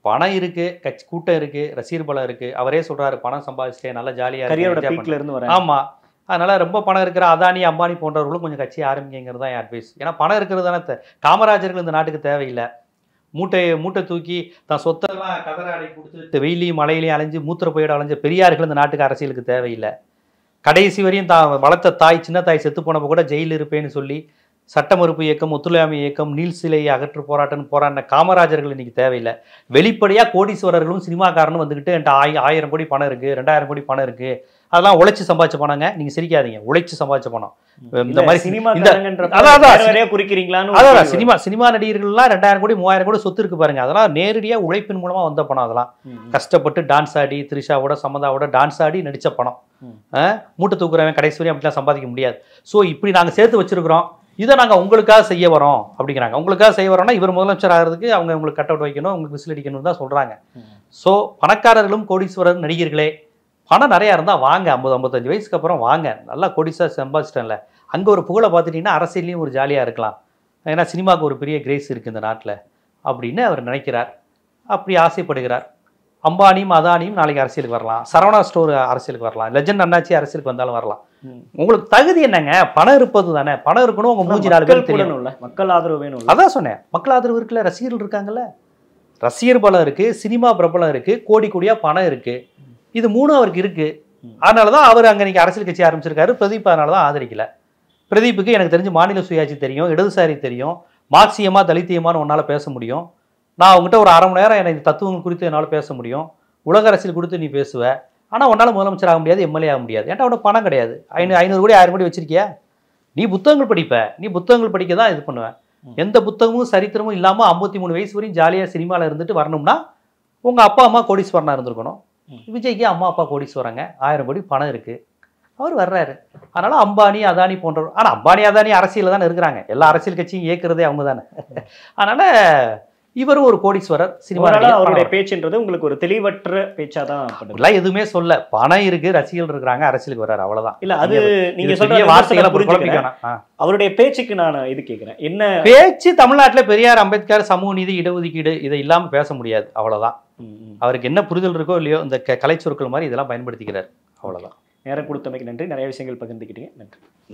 பணம் இருக்கு, கட்சி கூட்டம் இருக்கு, ரசிகர் பலம் இருக்கு. அவரே சொல்றாரு பணம் சம்பாதிச்சிட்டேன் நல்லா ஜாலியா இருக்கு. ஆமா, அதனால ரொம்ப பணம் இருக்கிற அதானி அம்பானி போன்றவர்களும் கொஞ்சம் கட்சி ஆரம்பிங்கிறது தான் என் அட்வைஸ். ஏன்னா பணம் இருக்கிறது தானே காமராஜர்கள் இந்த நாட்டுக்கு தேவையில்லை. மூட்டை மூட்டை தூக்கி தான் சொத்தெல்லாம் கதராடி கொடுத்து வெயிலையும் மலையிலையும் அலைஞ்சு மூத்திர போயோட அலைஞ்ச பெரியார்கள் இந்த நாட்டுக்கு அரசியலுக்கு தேவையில்லை. கடைசி வரையும் தான் வளர்த்த தாய் சின்ன தாய் செத்து போனப்போ கூட ஜெயிலில் இருப்பேன்னு சொல்லி சட்ட மறுப்பு இயக்கம், ஒத்துழையாமை இயக்கம், நீல் சிலையை அகற்று போராட்டம்னு போராடின காமராஜர்கள் இன்னைக்கு தேவையில்லை. வெளிப்படையாக கோடீஸ்வரர்களும் சினிமாக்காரனும் வந்துக்கிட்டு என்கிட்ட ஆய் ஆயிரம் கோடி பணம் இருக்குது, ரெண்டாயிரம் கோடி பணம் இருக்குது, அதெல்லாம் உழைச்சி சம்பாதிச்ச பணங்க. நீங்கள் சிரிக்காதீங்க, உழைச்சி சம்பாதிச்ச பணம். இந்த மாதிரி சினிமா குறிக்கிறீங்களான்னு அதான் சினிமா சினிமா நடிகர்கள்லாம் ரெண்டாயிரம் கோடி மூவாயிரம் கோடி சொத்து இருக்கு பாருங்க. அதெல்லாம் நேரடியாக உழைப்பின் மூலமாக வந்த பணம். அதெல்லாம் கஷ்டப்பட்டு டான்ஸ் ஆடி திரிஷாவோட சமந்தாவோட டான்ஸ் ஆடி நடித்த பணம். மூட்டை தூக்குறவன் கடைசி வரையும் அப்படிலாம் சம்பாதிக்க முடியாது. ஸோ இப்படி நாங்கள் சேர்த்து வச்சிருக்கிறோம், இதை நாங்கள் உங்களுக்காக செய்ய வரோம் அப்படிங்கிறாங்க. உங்களுக்காக செய்ய வரோம்னா இவர் முதலமைச்சர் ஆகிறதுக்கு அவங்க உங்களுக்கு கட் அவுட் வைக்கணும், உங்களுக்கு விசில் அடிக்கணும்னு தான் சொல்கிறாங்க. ஸோ பணக்காரர்களும் கோடீஸ்வரர் நடிகர்களே, பணம் நிறையா இருந்தால் வாங்க, ஐம்பது ஐம்பத்தஞ்சு வயசுக்கு அப்புறம் வாங்க, நல்லா கோடீஸ்வர சம்பாதிச்சிட்டேன்ல, அங்கே ஒரு புகழை பார்த்துட்டிங்கன்னா அரசியலையும் ஒரு ஜாலியாக இருக்கலாம். ஏன்னா சினிமாவுக்கு ஒரு பெரிய கிரேஸ் இருக்குது இந்த நாட்டில் அப்படின்னு அவர் நினைக்கிறார், அப்படி ஆசைப்படுகிறார். அம்பானியும் அதானியும் நாளைக்கு அரசியலுக்கு வரலாம், சரவணா ஸ்டோர் அரசியலுக்கு வரலாம், லெஜண்ட் அண்ணாச்சி அரசியலுக்கு வந்தாலும் வரலாம். உங்களுக்கு தகுதி என்னங்க? பணம் இருப்பது தானே. பணம் இருக்கணும், உங்க மூஞ்சி நாலு பேர் தெரியணும்ல, மக்கள் ஆதரவு வேணும். அதான் சொன்னேன், மக்கள் ஆதரவு இருக்குல்ல, ரசிகர்கள் இருக்காங்கல்ல, ரசிகர் பலம் இருக்கு, சினிமா பிரபலம் இருக்கு, கோடி கோடியா பணம் இருக்கு. இது மூணும் அவருக்கு இருக்கு. அதனாலதான் அவர் அங்க இன்னைக்கு அரசியல் கட்சி ஆரம்பிச்சிருக்காரு. பிரதீப் அதனாலதான் ஆதரிக்கல. பிரதீப்புக்கு எனக்கு தெரிஞ்சு மாநில சுயாட்சி தெரியும், இடதுசாரி தெரியும், மார்க்சியமா தலித்தியமானு உன்னால பேச முடியும். நான் அவங்ககிட்ட ஒரு அரை மணி நேரம் எனக்கு தத்துவங்கள் குறித்து என்னால் பேச முடியும், உலக அரசியல் கொடுத்து நீ பேசுவ. ஆனால் உன்னால் முதலமைச்சர் ஆக முடியாது, எம்எல்ஏ ஆக முடியாது. ஏன்ட்ட அவனோட பணம் கிடையாது. ஐநூறு ஐநூறு கோடி ஆயிரம் கோடி வச்சிருக்கியா? நீ புத்தகங்கள் படிப்ப, நீ புத்தகங்கள் படிக்க தான் இது பண்ணுவேன். எந்த புத்தகமும் சரித்திரமும் இல்லாமல் ஐம்பத்தி மூணு வயசு வரையும் ஜாலியாக சினிமாவில் இருந்துட்டு வரணும்னா உங்கள் அப்பா அம்மா கோடீஸ்வரனாக இருந்திருக்கணும். விஜய்க்கு அம்மா அப்பா கோடீஸ்வரங்க, ஆயிரம் கோடி பணம் இருக்குது, அவர் வர்றாரு. அதனால் அம்பானி அதானி போன்றவர், ஆனால் அம்பானி அதானி அரசியலில் தானே இருக்கிறாங்க, எல்லா அரசியல் கட்சியும் இயக்கிறதே அவங்க தானே. அதனால் இவர் ஒரு கோடீஸ்வரர் சினிமாவில். பேச்சுன்றது உங்களுக்கு ஒரு தெளிவற்ற பேச்சாக தான். எதுவுமே சொல்ல, பணம் இருக்குது, ரசிகர்கள் இருக்கிறாங்க, அரசியலுக்கு வர்றாரு, அவ்வளோதான். இல்லை அது நீங்கள் சொல்கிற வார்த்தைகளை புரிஞ்சுக்கிறேன். அவருடைய பேச்சுக்கு நான் இது கேட்குறேன், என்ன பேச்சு? தமிழ்நாட்டில் பெரியார், அம்பேத்கர், சமூக நீதி, இடஒதுக்கீடு இதை இல்லாமல் பேச முடியாது, அவ்வளோதான். அவருக்கு என்ன புரிதல் இருக்கோ இல்லையோ இந்த கலைச்சொற்கள் மாதிரி இதெல்லாம் பயன்படுத்திக்கிறார், அவ்வளோதான். நேரம் கொடுத்தமைக்கு நன்றி. நிறைய விஷயங்கள் பகிர்ந்துக்கிட்டீங்க, நன்றி.